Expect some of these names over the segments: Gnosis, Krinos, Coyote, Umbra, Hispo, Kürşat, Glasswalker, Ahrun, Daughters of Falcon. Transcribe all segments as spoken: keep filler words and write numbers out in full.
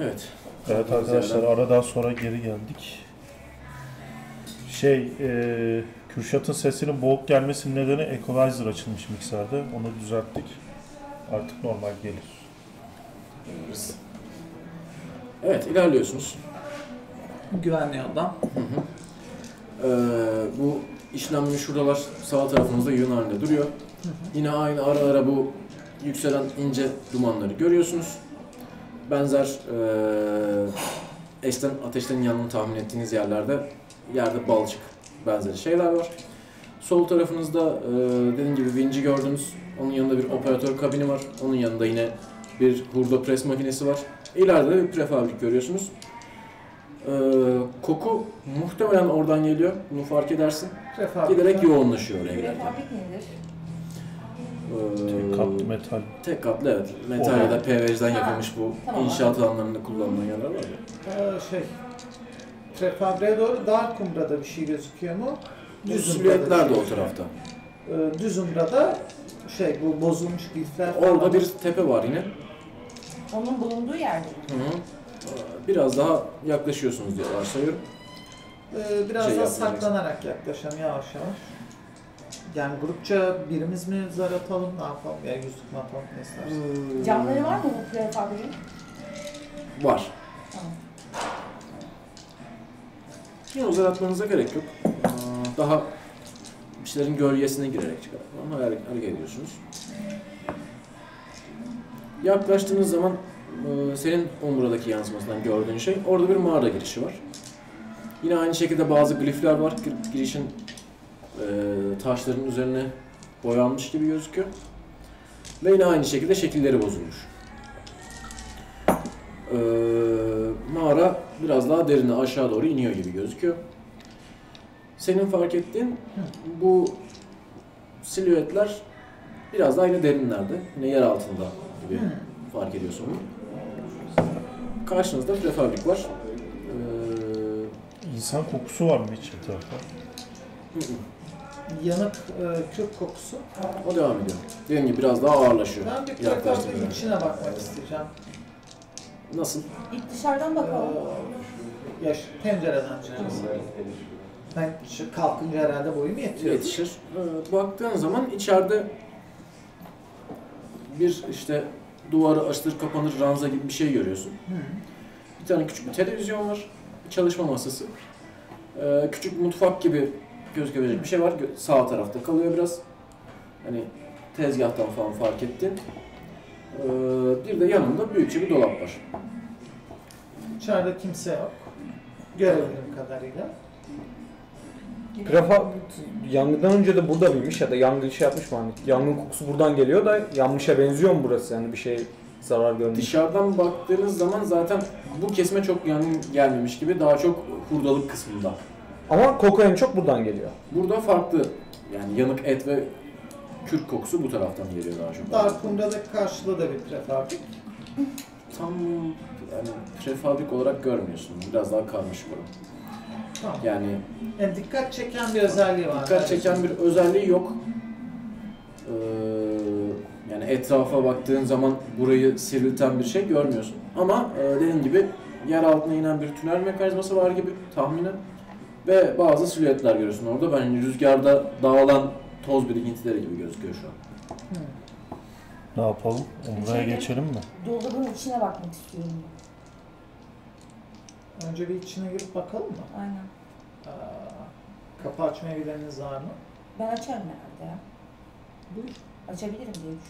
Evet. Evet arkadaşlar, aradan sonra geri geldik. Şey, e, Kürşat'ın sesinin boğuk gelmesinin nedeni equalizer açılmış mikserde. Onu düzelttik. Artık normal gelir. Evet, ilerliyorsunuz. Güvenli adam. Hı hı. Ee, bu işlenmiş şuralar sağ tarafımızda yığın halinde duruyor. Hı hı. Yine aynı ara ara bu yükselen ince dumanları görüyorsunuz. Benzer e, eşten, ateşlerin yanını tahmin ettiğiniz yerlerde yerde balçık benzeri şeyler var. Sol tarafınızda e, dediğim gibi vinci gördünüz. Onun yanında bir operatör kabini var. Onun yanında yine bir hurda pres makinesi var. İleride de bir prefabrik görüyorsunuz. Ee, koku muhtemelen oradan geliyor. Bunu fark edersin. Prefabrik giderek yoğunlaşıyor oraya giderken. Prefabrik nedir? Ee, tek katlı metal. Tek katlı, evet. Metal ya da P V C'den yapılmış bu tamam. inşaat alanlarında kullanılan yerler var ya. Ee, şey, prefabriğe doğru dar kumda da bir şey gözüküyor mu? Düz silüetler de o tarafta. Ee, düz umrada şey, bu bozulmuş lifler. Orada bir tepe var yine. Onun bulunduğu yerde. Hı hı. Biraz daha yaklaşıyorsunuz diye varsayıyorum. Ee, biraz şey daha saklanarak yaklaşalım yavaş yavaş. Yani grupça birimiz mi zar atalım, ne yapalım, ya yüzlük mü atalım, ne istersen. Camları var mı bu prefabriğin? Var. Tamam. Yine zar atmanıza gerek yok. Daha işlerin gölgesine girerek çıkar. Ama hareket ediyorsunuz. Yaklaştığınız zaman senin omuradaki yansımasından gördüğün şey, orada bir mağara girişi var. Yine aynı şekilde bazı glifler var. Girişin taşların üzerine boyanmış gibi gözüküyor. Ve yine aynı şekilde şekilleri bozulmuş. Mağara biraz daha derine aşağı doğru iniyor gibi gözüküyor. Senin fark ettiğin bu silüetler biraz daha yine derinlerde, yine yer altında gibi fark ediyorsun. Karşınızda prefabrik var. Ee... İnsan kokusu var mı hiç bir tarafta? Yanık e, kök kokusu. O devam ediyor. Dediğim gibi biraz daha ağırlaşıyor. Ben bir prefabriğin içine bakmak isteyeceğim. Nasıl? İlk dışarıdan bakalım. Ee, ya şu pencereden çıkacağız. Ben kalkınca herhalde boyum yetiyor. Yetişir. Ee, baktığın zaman içeride bir işte duvarı açılır kapanır ranza gibi bir şey görüyorsun. Hı. Bir tane küçük bir televizyon var. Bir çalışma masası. Ee, küçük mutfak gibi gözükebilecek bir şey var. Sağ tarafta kalıyor biraz. Hani tezgahtan falan fark ettin. Ee, bir de yanında büyükçe bir dolap var. İçeride kimse yok. Görebildiğim kadarıyla. Prefabrik yangından önce de burada mıymış ya da yangın şey yapmış mı? Hani yangın kokusu buradan geliyor da yanmışa benziyor mu burası, yani bir şey zarar görmüş? Dışarıdan baktığınız zaman zaten bu kesime çok yangın gelmemiş gibi, daha çok hurdalık kısmında. Ama koku en çok buradan geliyor. Burada farklı, yani yanık et ve kürk kokusu bu taraftan geliyor daha çok. Darkumda'daki karşılığı da bir prefabrik. Tam yani prefabrik olarak görmüyorsun, biraz daha karmaşık olan. Tamam. Yani, yani dikkat çeken bir özelliği var. Dikkat çeken bir özelliği yok. Ee, yani etrafa baktığın zaman burayı sivrilten bir şey görmüyorsun. Ama e, dediğim gibi yer altına inen bir tünel mekanizması var gibi tahminen. Ve bazı silüetler görüyorsun orada. Ben yani rüzgarda dağılan toz birikintileri gibi gözüküyor şu an. Hmm. Ne yapalım? Buraya geçelim mi? Dolabın içine bakmak istiyorum. Önce bir içine girip bakalım mı? Aynen. Aa, kapı açmaya bileniniz var mı? Ben açarım herhalde ya. Buyur. Açabilirim diye düşünüyorum.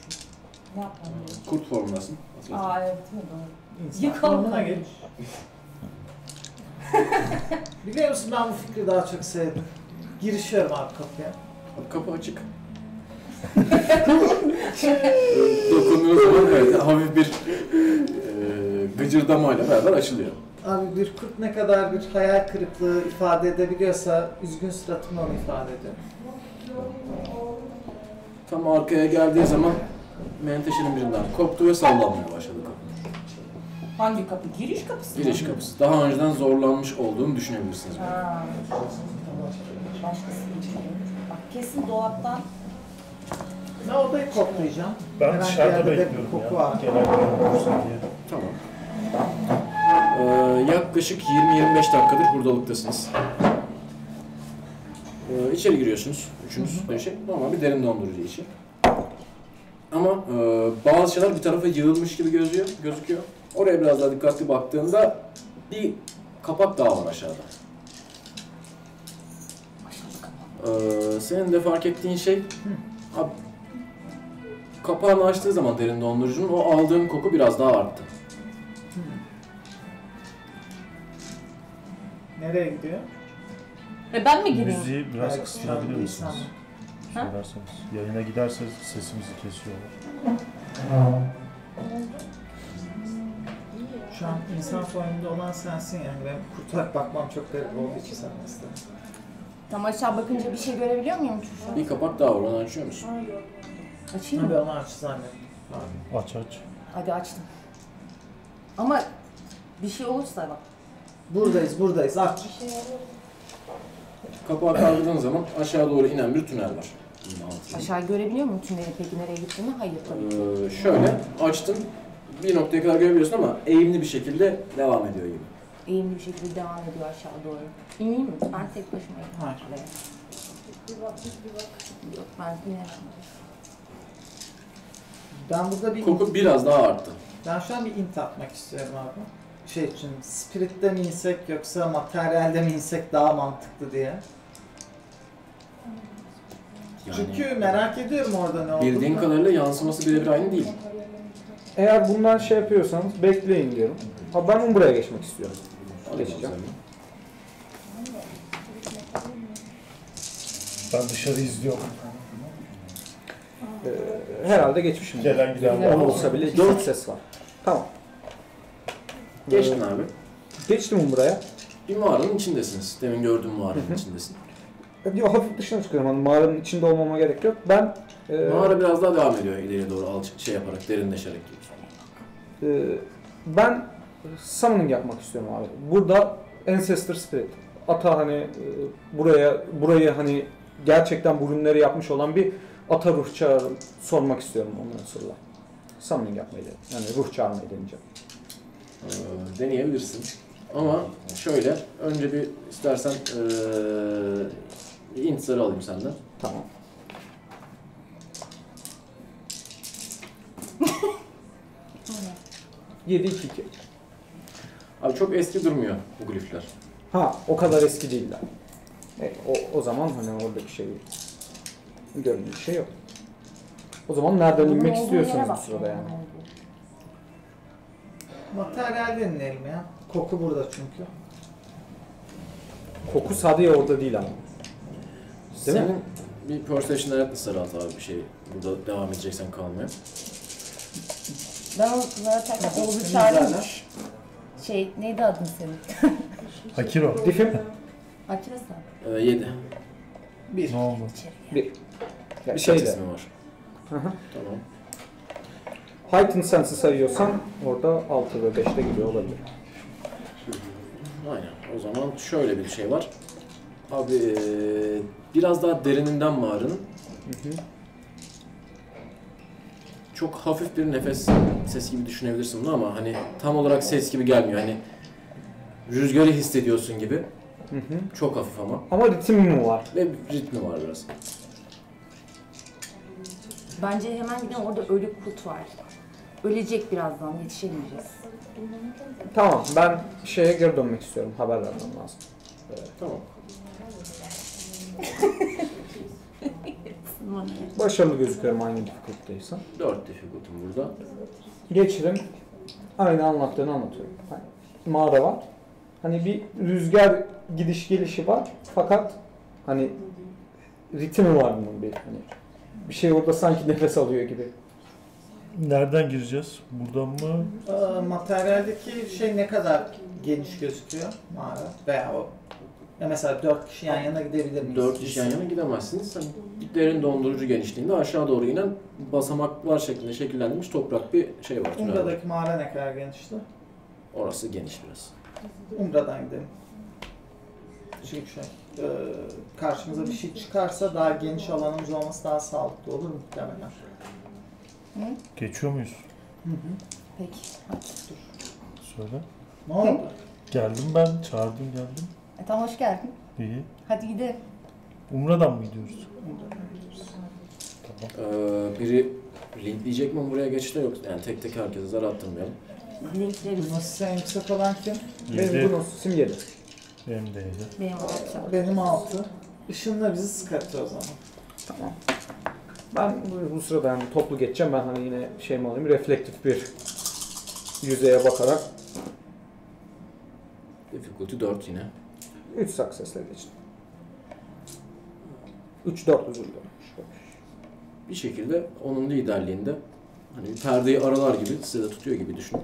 Ne yapmam gerekiyor? Hmm. Kurt formundasın. Aa evet, değil mi? Doğru. İnsan formuna geç. Biliyor musun, ben bu fikri daha çok sevdim. Girişiyorum abi kapıya. Abi kapı açık. Dokunduğunuz zaman evet, hafif bir e, gıcırdamayla beraber açılıyor. Abi bir kurt ne kadar bir hayal kırıklığı ifade edebiliyorsa üzgün suratımla onu ifade ediyor. Tam arkaya geldiği zaman menteşenin birinden koptu ve sallanmaya başladı kapı. Hangi kapı? Giriş kapısı mı? Giriş kapısı. Daha önceden zorlanmış olduğunu düşünebilirsiniz. Ha. Başkası için. Bak kesin dolaptan. Ne dolabı koklayacağım. Ben herhangi dışarıda bekliyorum koku ya. Genelde olursun diye. Tamam. Ee, yaklaşık yirmi yirmi beş dakikadır buradalıktasınız. Ee, içeri giriyorsunuz. Üçünüz. Hı hı. Şey, normal bir derin dondurucu içi. Ama e, bazı şeyler bir tarafa yığılmış gibi gözüyor, gözüküyor. Oraya biraz daha dikkatli baktığında bir kapak daha var aşağıda. Ee, senin de fark ettiğin şey, abi, kapağını açtığı zaman derin dondurucunun o aldığın koku biraz daha arttı. Nereye gidiyor? E ben mi gireyim? Müziği biraz kısıtlayabilir misiniz? Yayına giderseniz sesimizi kesiyorlar. Şu an insan formunda olan sensin yani. Ben kurtulak bakmam çok garip olduğu için sen mesela. Tam aşağı bakınca bir şey görebiliyor muyum? Bir kapak daha var, onu açıyor musun? Açayım mı? Tabii onu aç zannettim. Aç aç. Hadi açtım. Ama bir şey olursa bak. Buradayız, buradayız. Aç. Bir şey olur. Kapağı kaldırdığın zaman aşağı doğru inen bir tünel var. Aşağı görebiliyor musun tüneli peki nereye gittiğini? Hayır tabii. Ee, şöyle açtın, bir noktaya kadar görebiliyorsun ama eğimli bir şekilde devam ediyor gibi. Eğimli bir şekilde devam ediyor aşağı doğru. İneyim mi? Ben tek başıma yapayım. Hayır. Evet. Bir bak, bir bak. Yok, ben inerim. Ben burada bir... Koku biraz daha arttı. Ben şu an bir int atmak istiyorum abi. Şey için, spiritte mi insek yoksa materyalde mi insek daha mantıklı diye. Yani, çünkü merak ediyorum orada ne olduğunu. Bildiğin kadarıyla yansıması birebir aynı değil. Eğer bundan şey yapıyorsanız bekleyin diyorum. Ha ben buraya geçmek istiyorum. Geçeceğim. Ben dışarı izliyorum. Ee, herhalde geçmişim. Gelen giden olsa bile dört ses var. Tamam. Geçtin abi. Geçtim buraya. Bir mağaranın içindesiniz. Demin gördüğüm mağaranın içindesin. Yok, hafif dışına çıkıyorum. Yani mağaranın içinde olmama gerek yok. Ben... E, mağara biraz daha devam ediyor ileriye doğru alçık şey yaparak, derinleşerek. E, ben summoning yapmak istiyorum abi. Burada Ancestor Spirit. Ata hani e, buraya, burayı hani gerçekten bugünleri yapmış olan bir ata ruh çağırıp sormak istiyorum ondan sonra. Summoning yapmayı derim. Yani ruh çağırmayı deneyeceğim. Ee, deneyebilirsin. Ama şöyle, önce bir istersen ee, intisarı alayım senden. Tamam. yedi iki iki. Abi çok eski durmuyor bu glifler. Ha, o kadar eski değiller. E, o, o zaman hani oradaki şey, görünür bir şey yok. O zaman nereden inmek istiyorsunuz bu sırada yani? Materyalden inelim ya. Koku burada çünkü. Koku sadece orada değil ama. Değil mi? Bir perception hayat nasıl rahat abi bir şey. Burada devam edeceksen kalmıyor. Ben zaten oğlu çağırmış. Şey neydi adın senin? Hakiro. Difim mi? Hakiro'sa. Ee, yedi. Bir. Ne oldu? Bir. Ya bir şey ismi var. Hı hı. Tamam. Heightened Sense'i sayıyorsan orada altı ve beşte gidiyor olabilir. Aynen. O zaman şöyle bir şey var. Abi biraz daha derininden mağaranın. Hı hı. Çok hafif bir nefes ses gibi düşünebilirsin bunu ama hani tam olarak ses gibi gelmiyor. Hani rüzgarı hissediyorsun gibi. Hı hı. Çok hafif ama. Ama ritim mi var? Ve ritmi var biraz. Bence hemen giden orada ölü kurt var. Ölecek birazdan, yetişemeyeceğiz. Tamam, ben şeye geri dönmek istiyorum. Haber vermem lazım. Evet. Tamam. Başarılı gözüküyorum hangi difficulty'deysen. Dört difficulty'm burada. Geçirim. Aynı anlattığını anlatıyorum. Hani mağara var. Hani bir rüzgar gidiş gelişi var. Fakat hani ritmi var bunun bir hani. Bir şey orada sanki nefes alıyor gibi. Nereden gireceğiz? Buradan mı? Ee, materyaldeki şey ne kadar geniş gözüküyor mağara veya o. Ya mesela dört kişi yan yana gidebilir miyiz? Dört kişi yan yana gidemezsiniz. Hani derin dondurucu genişliğinde aşağı doğru inen basamaklar şeklinde şekillendirilmiş toprak bir şey var. Umbra'daki mağara ne kadar genişti? Orası geniş biraz. Umbra'dan gidelim. Çünkü şey. e, karşımıza bir şey çıkarsa daha geniş alanımız olması daha sağlıklı olur muhtemelen. Hı? Geçiyor muyuz? Hı hı. Peki. Hadi dur. Söyle. Ne oldu? Geldim ben, çağırdım geldim. E tamam, hoş geldin. İyi. Hadi gidelim. Umra'dan mı gidiyoruz? Umra'dan gidiyoruz. Tamam. Ee, biri linkleyecek mi buraya geçti yok. Yani tek tek herkese zar attırmayalım. Linkleriz. Nasıl en yüksek olan kim? Benim bu nasıl? Simgeli. Benim de yedi. Benim altı. Benim altı. Işınla bizi sıkarttı o zaman. Tamam. Ben bu sırada yani toplu geçeceğim. Ben hani yine şey mi alayım, reflektif bir yüzeye bakarak. Difficulty dört yine. üç success'le geçtim. üç dört huzurlu. Bir şekilde onun liderliğinde hani bir perdeyi aralar gibi size de tutuyor gibi düşünün.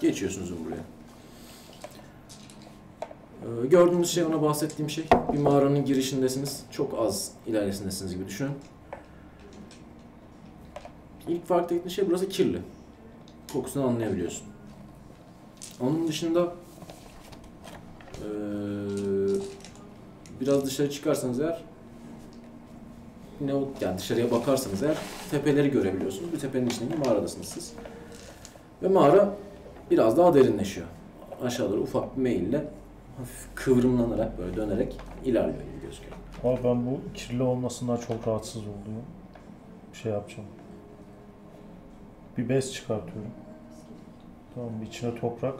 Geçiyorsunuz buraya. Ee, gördüğünüz şey ona bahsettiğim şey. Bir mağaranın girişindesiniz. Çok az ilerisindesiniz gibi düşünün. İlk fark ettiğiniz şey burası kirli. Kokusunu anlayabiliyorsun. Onun dışında ee, biraz dışarı çıkarsanız eğer ne o, yani dışarıya bakarsanız eğer tepeleri görebiliyorsunuz. Bir tepenin içindeki mağaradasınız siz. Ve mağara biraz daha derinleşiyor. Aşağılara ufak bir meyille hafif kıvrımlanarak böyle dönerek ilerliyor gibi gözüküyor. Abi ben bu kirli olmasından çok rahatsız oldum. Bir şey yapacağım. Bir bez çıkartıyorum. Tamam, içine toprak,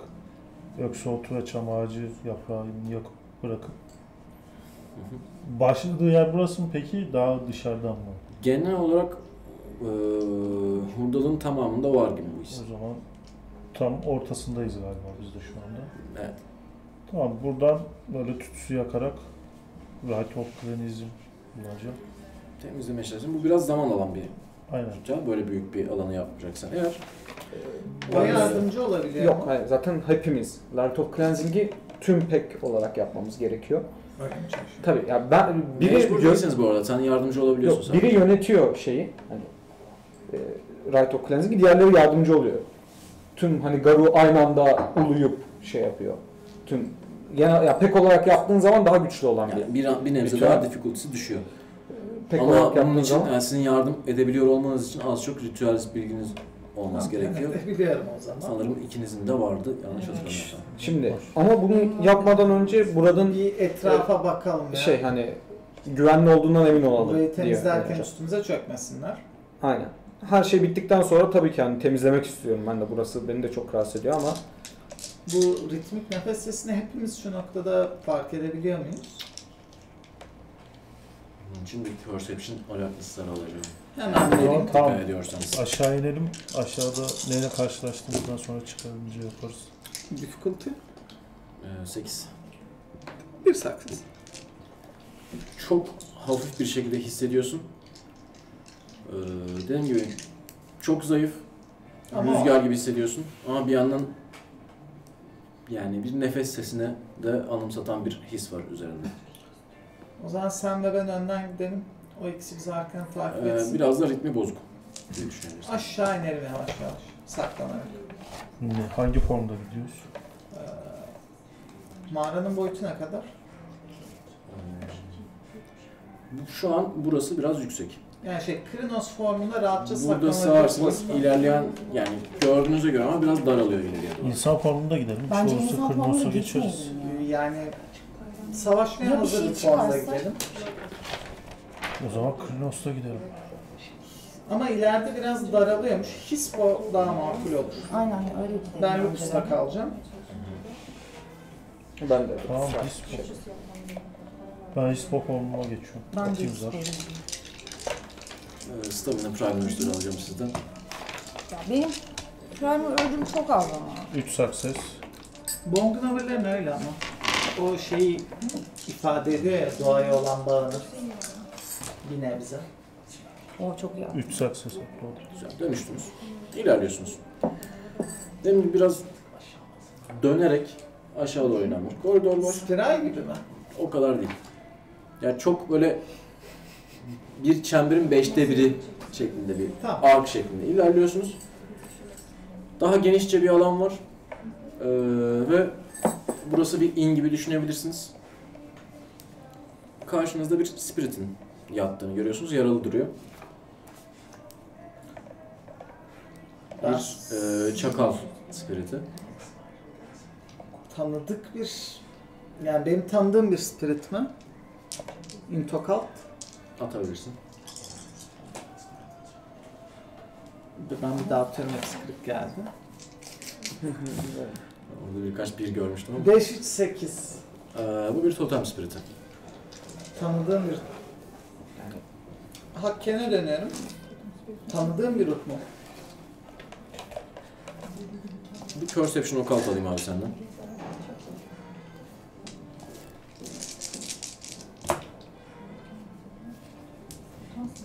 yoksa otura çam ağacı yaprağını yakıp bırakıp. Başladığı yer burası mı peki, daha dışarıdan mı? Genel olarak e, hurdalığın tamamında var gibi bu his. O zaman tam ortasındayız galiba biz de şu anda. Evet. Tamam, buradan böyle tütsü yakarak rahat organizm bulacağım. Temizleme çalışacağım. Bu biraz zaman alan bir. Aynen. Tutacağım. Böyle büyük bir alanı yapmayacaksan eğer. Bana yardımcı olabilir. Yok hayır, zaten hepimiz Lord of Cleansing'i tüm pek olarak yapmamız gerekiyor. Tabii ya, ben biri değilsiniz bu arada, sen yardımcı olabiliyorsun. Yok, biri yönetiyor şeyi, hani e, Right of Cleansing'i, diğerleri yardımcı oluyor. Tüm hani Garu aynı anda uluyup şey yapıyor. Tüm ya, ya pek olarak yaptığın zaman daha güçlü olan yani bir. Bir, bir nebze ritüel. Daha difficulty'si düşüyor. Pek ama bunun için zaman, yani sizin yardım edebiliyor olmanız için az çok ritüelist bilginiz olması gerekiyor. Sanırım ikinizin de vardı, yanlış hatırlamıyorsam. Şimdi ama bunu yapmadan önce buradan bir etrafa bakalım ya. Şey hani güvenli olduğundan emin olalım. Burayı temizlerken üstümüze çökmesinler. Aynen. Her şey bittikten sonra tabii ki hani temizlemek istiyorum ben de, burası beni de çok rahatsız ediyor ama. Bu ritmik nefes sesini hepimiz şu noktada fark edebiliyor muyuz? Bunun için bir perception alakasızları alacağım. Hemen inelim, tamam. Aşağı inelim. Aşağıda neyle karşılaştığımızdan sonra çıkarımcı yaparız. Difficulty? Ee, sekiz. Bir sakız. Çok hafif bir şekilde hissediyorsun. Ee, dediğim gibi çok zayıf. Ama rüzgar gibi hissediyorsun. Ama bir yandan yani bir nefes sesine de anımsatan bir his var üzerinde. O zaman sen de ben önden gidelim. O ikisi bizi arkadan takip etsin. Ee, biraz da ritmi bozuk. Aşağı inelim yavaş yavaş. Saklanarak. Ne? Hangi formda gidiyoruz? Ee, mağaranın boyutuna kadar. Hmm. Şu an burası biraz yüksek. Yani şey, Krinos formunda rahatça saklanarak. Burada sağırsınız ilerleyen, yani gördüğünüze göre ama biraz daralıyor ileriye doğru. İnsan formunda gidelim. Bence insan formunda geçeriz. Yani savaşmaya hazır bir formda gidelim. O zaman Krinos'ta gidelim. Ama ileride biraz daralıyormuş. Hispo daha makul olur. Aynen öyle gidelim. Ben Lupus'ta kalacağım. Ben de Lupus'ta. Tamam, Hispo. Ben Hispo konumuna geçiyorum. Ben de Hispo'ya gidiyorum. Stamina Primer ödülü alacağım sizden. Ya benim Primer ödülüm çok az ama. üç success. Bongnavırların öyle ama. O şeyi ifade ediyor ya, doğaya olan bağını. Bir nebze. O çok iyi. Üç saksı saklı oldu. Güzel. Dönüştünüz. İlerliyorsunuz. Demin biraz dönerek aşağı doğru oynanmış. Koridor boş. Spiral gibi mi? O kadar değil. Yani çok böyle bir çemberin beşte biri şeklinde bir tamam. Ark şeklinde ilerliyorsunuz. Daha genişçe bir alan var. Ee, ve burası bir in gibi düşünebilirsiniz. karşınızda bir Spirit'in yattığını görüyorsunuz. Yaralı duruyor. Bir e, çakal Spirit'i. Tanıdık bir... Yani benim tanıdığım bir Spirit mi? Intocalt. Atabilirsin. Ben bir daha atıyorum, Spirit geldi. Orada birkaç bir görmüştüm ama. beş üç sekiz. Ee, bu bir totem Spirit'i. Tanıdığım bir... Yani... Hakkene dönerim. Tanıdığım bir ruh mu? Bir Perception Occult alayım abi senden.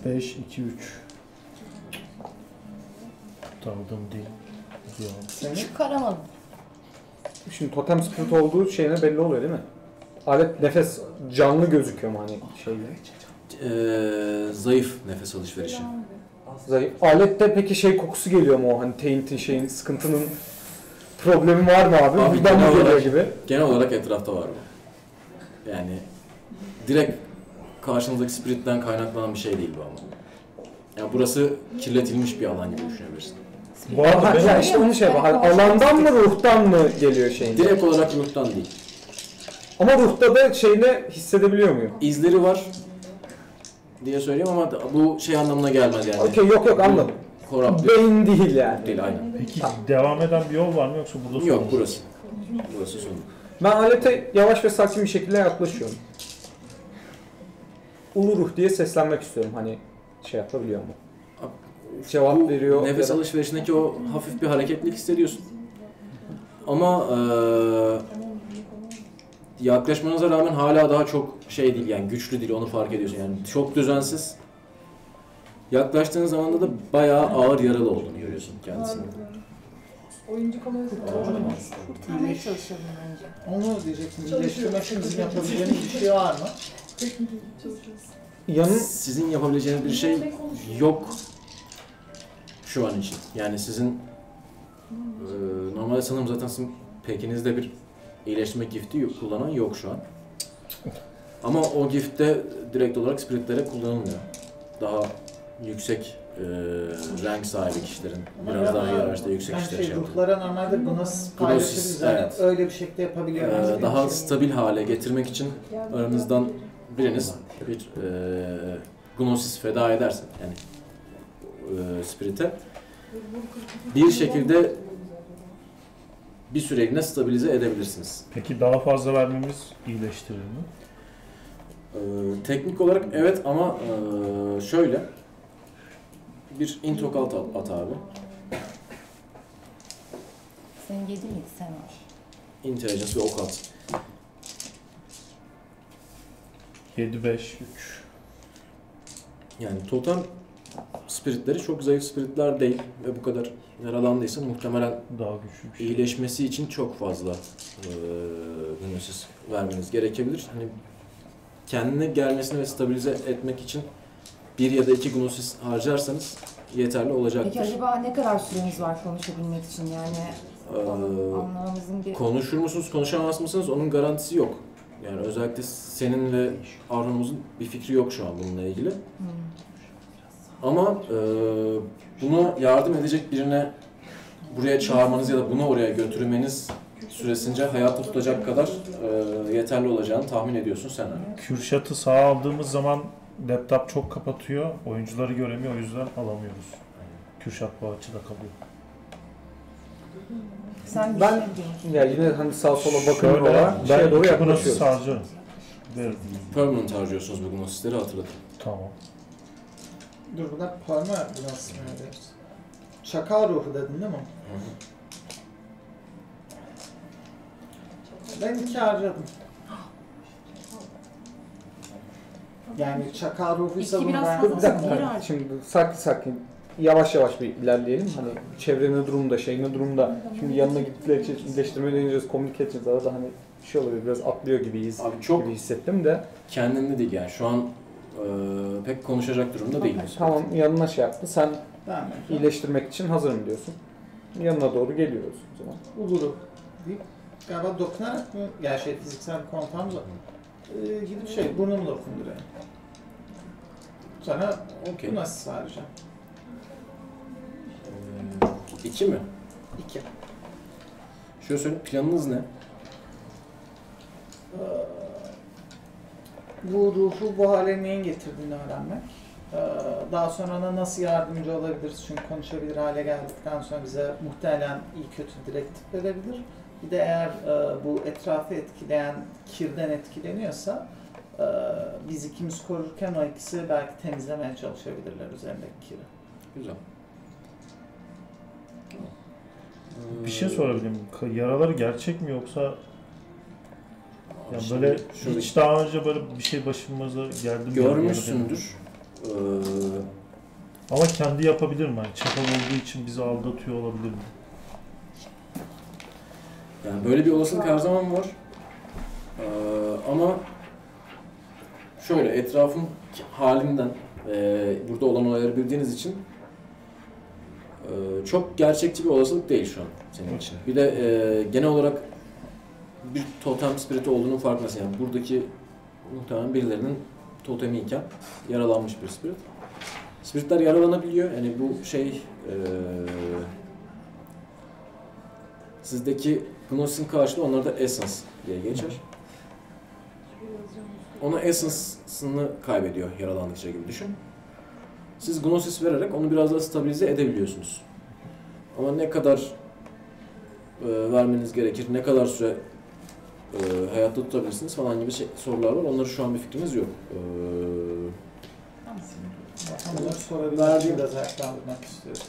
beş iki üç. Tanıdığım değil. Yok. Çıkaramadım. Şimdi totem Spirit olduğu şeyine belli oluyor değil mi? Alet nefes canlı gözüküyor mu hani şeyle? Ee, zayıf nefes alışverişi. Zayıf. Alette peki şey kokusu geliyor mu o hani taintin şeyin sıkıntının problemi var mı abi? Abi genel olarak, gibi. genel olarak etrafta var bu. Yani direkt karşınızdaki Spirit'ten kaynaklanan bir şey değil bu ama. Yani burası kirletilmiş bir alan gibi düşünebilirsin. Bu arada ya işte onun şey var. Alandan mı ruhtan mı geliyor şeyin? Direkt olarak ruhtan değil. Ama ruhta da şeyle hissedebiliyor muyum? İzleri var diye söyleyeyim ama bu şey anlamına gelmez yani. Okey, yok yok anladım. Korabli. Beyin değil yani. Değil aynen. Peki tamam. Devam eden bir yol var mı yoksa burada sonluk? Yok burası. Burası sonluk. Ben alete yavaş ve sakin bir şekilde yaklaşıyorum. Ulu ruh diye seslenmek istiyorum hani şey yapabiliyor mu? Cevap bu veriyor. Nefes alışverişindeki o hafif bir hareketlilik hissediyorsun. Ama ee, yaklaşmanıza rağmen hala daha çok şey değil yani güçlü değil onu fark ediyorsun yani çok düzensiz. Yaklaştığın zamanda da bayağı ağır yaralı olduğunu görüyorsun kendisini. Oyuncu konuyu kurtarmaya çalışalım bence. Onu diyecektim. Birleştirmek için bizim yapabileceğimiz bir şey var mı? Yani sizin yapabileceğiniz bir şey yok şu an için. Yani sizin e, normalde sanırım zaten sizin pekinizde bir iyileştirme gifti kullanan yok şu an. Ama o gifte direkt olarak spiritlere kullanılmıyor. Daha yüksek e, renk sahibi kişilerin biraz daha yararlı yüksek yani işler şey yapıyor. Ruhlara normalde bunu paylaşırız. Evet. Öyle bir şekilde yapabiliyoruz. Ee, daha stabil hale getirmek için aranızdan biriniz bir e, gnosis feda edersin yani e, spirite bir şekilde bir süreliğine stabilize edebilirsiniz. Peki daha fazla vermemiz iyileştirir mi? Ee, teknik olarak evet ama e, şöyle bir intokalt at abi. Sen yedi miydi sen var? İntelligence ve ok at. yedi beş üç. Yani totem spiritleri çok zayıf spiritler değil ve bu kadar yaralandıysa muhtemelen daha güçlü iyileşmesi için çok fazla gnosis e, vermeniz gerekebilir. Hani kendine gelmesini ve stabilize etmek için bir ya da iki gnosis harcarsanız yeterli olacaktır. Peki acaba ne kadar süremiz var konuşabilmek için yani ee, anlamamızın bir... Konuşur musunuz, konuşamaz mısınız onun garantisi yok. Yani özellikle senin ve Arhan'ımızın bir fikri yok şu an bununla ilgili. Hmm. Ama e, buna yardım edecek birine buraya çağırmanız ya da bunu oraya götürmeniz süresince hayatı tutacak kadar e, yeterli olacağını tahmin ediyorsun sen. Kürşat'ı sağa aldığımız zaman laptop çok kapatıyor, oyuncuları göremiyor, o yüzden alamıyoruz. Kürşat bu açıda kalıyor. Sen ben ya yine hani sağ sola bakıyorum olarak şeye doğru yaklaşıyorum. Harcıyorum. Permanent harcıyorsunuz bugün o sizleri hatırladım. Tamam. Dur buna parma biraz nerede? Çakal ruhu dedin değil mi? Hı hı. Ben iki harcadım. Yani çakal ruhuysa bunu ben... Bir dakika, şimdi sakin sakin, yavaş yavaş bir ilerleyelim. Hani çevrenin durumda, şeyin durumda. Şimdi yanına gittikleri için iyileştirmeye deneyeceğiz, komünik edeceğiz. Arada hani şey oluyor, biraz atlıyor gibiyiz abi çok gibi hissettim de. Kendinde değil yani şu an e, pek konuşacak durumda değil. Tamam, yanına şey yaptı. Sen tamam, iyileştirmek için hazırım diyorsun. Yanına doğru geliyoruz o zaman. Ulurum deyip galiba dokunarak mı? Yani şey, fiziksel bir kontam da. e, gidip şey burnumu dokundurayım. Sana okay. Bu nasıl sağlayacağım? Ee, iki mi? İki. Şöyle söyleyeyim, planınız ne? Ee, bu ruhu bu hale niye getirdiğini öğrenmek. Ee, daha sonra ona nasıl yardımcı olabiliriz? Çünkü konuşabilir hale geldikten sonra bize muhtemelen iyi kötü direktif verebilir. Bir de eğer e, bu etrafı etkileyen kirden etkileniyorsa e, biz ikimiz korurken o ikisi belki temizlemeye çalışabilirler üzerindeki kiri. Güzel. Bir şey sorabilir miyim? Yaraları gerçek mi yoksa ya böyle şöyle... hiç daha önce böyle bir şey başımıza geldi mi? Görmüşsündür. Ee... Ama kendi yapabilir mi? Yani çakal olduğu için bizi aldatıyor olabilir mi? Yani böyle bir olasılık her zaman var. Ee, ama şöyle etrafın halinden e, burada olan olayları bildiğiniz için e, çok gerçekçi bir olasılık değil şu an senin için. Bir de e, genel olarak bir totem spiriti olduğunun farkındasın. Yani buradaki muhtemelen birilerinin totemi iken yaralanmış bir spirit. Spiritler yaralanabiliyor. Yani bu şey e, sizdeki Gnosis'in karşılığı onlarda Essence diye geçer. Ona Essence'ını kaybediyor yaralandıkça gibi düşün. Siz Gnosis vererek onu biraz daha stabilize edebiliyorsunuz. Ama ne kadar e, vermeniz gerekir, ne kadar süre e, hayatta tutabilirsiniz falan gibi şey, sorular var. Onları şu an bir fikriniz yok. Ee, verdiğim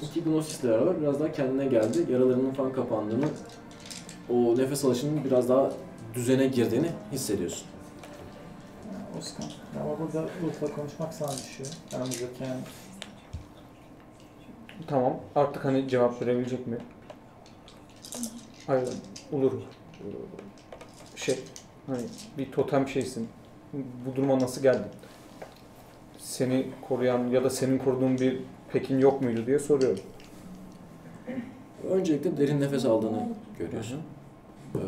iki Gnosis'le beraber biraz daha kendine geldi. Yaralarının falan kapandığını, o nefes alışının biraz daha düzene girdiğini hissediyorsun. Osman, ama burada Ruth'la konuşmak sana düşüyor. Yani... Tamam, artık hani cevap verebilecek mi? Hayır, olur. Şey, hani bir totem şeysin. Bu duruma nasıl geldin? Seni koruyan ya da senin koruduğun bir pekin yok muydu diye soruyorum. Öncelikle derin nefes aldığını görüyorsun. Ee,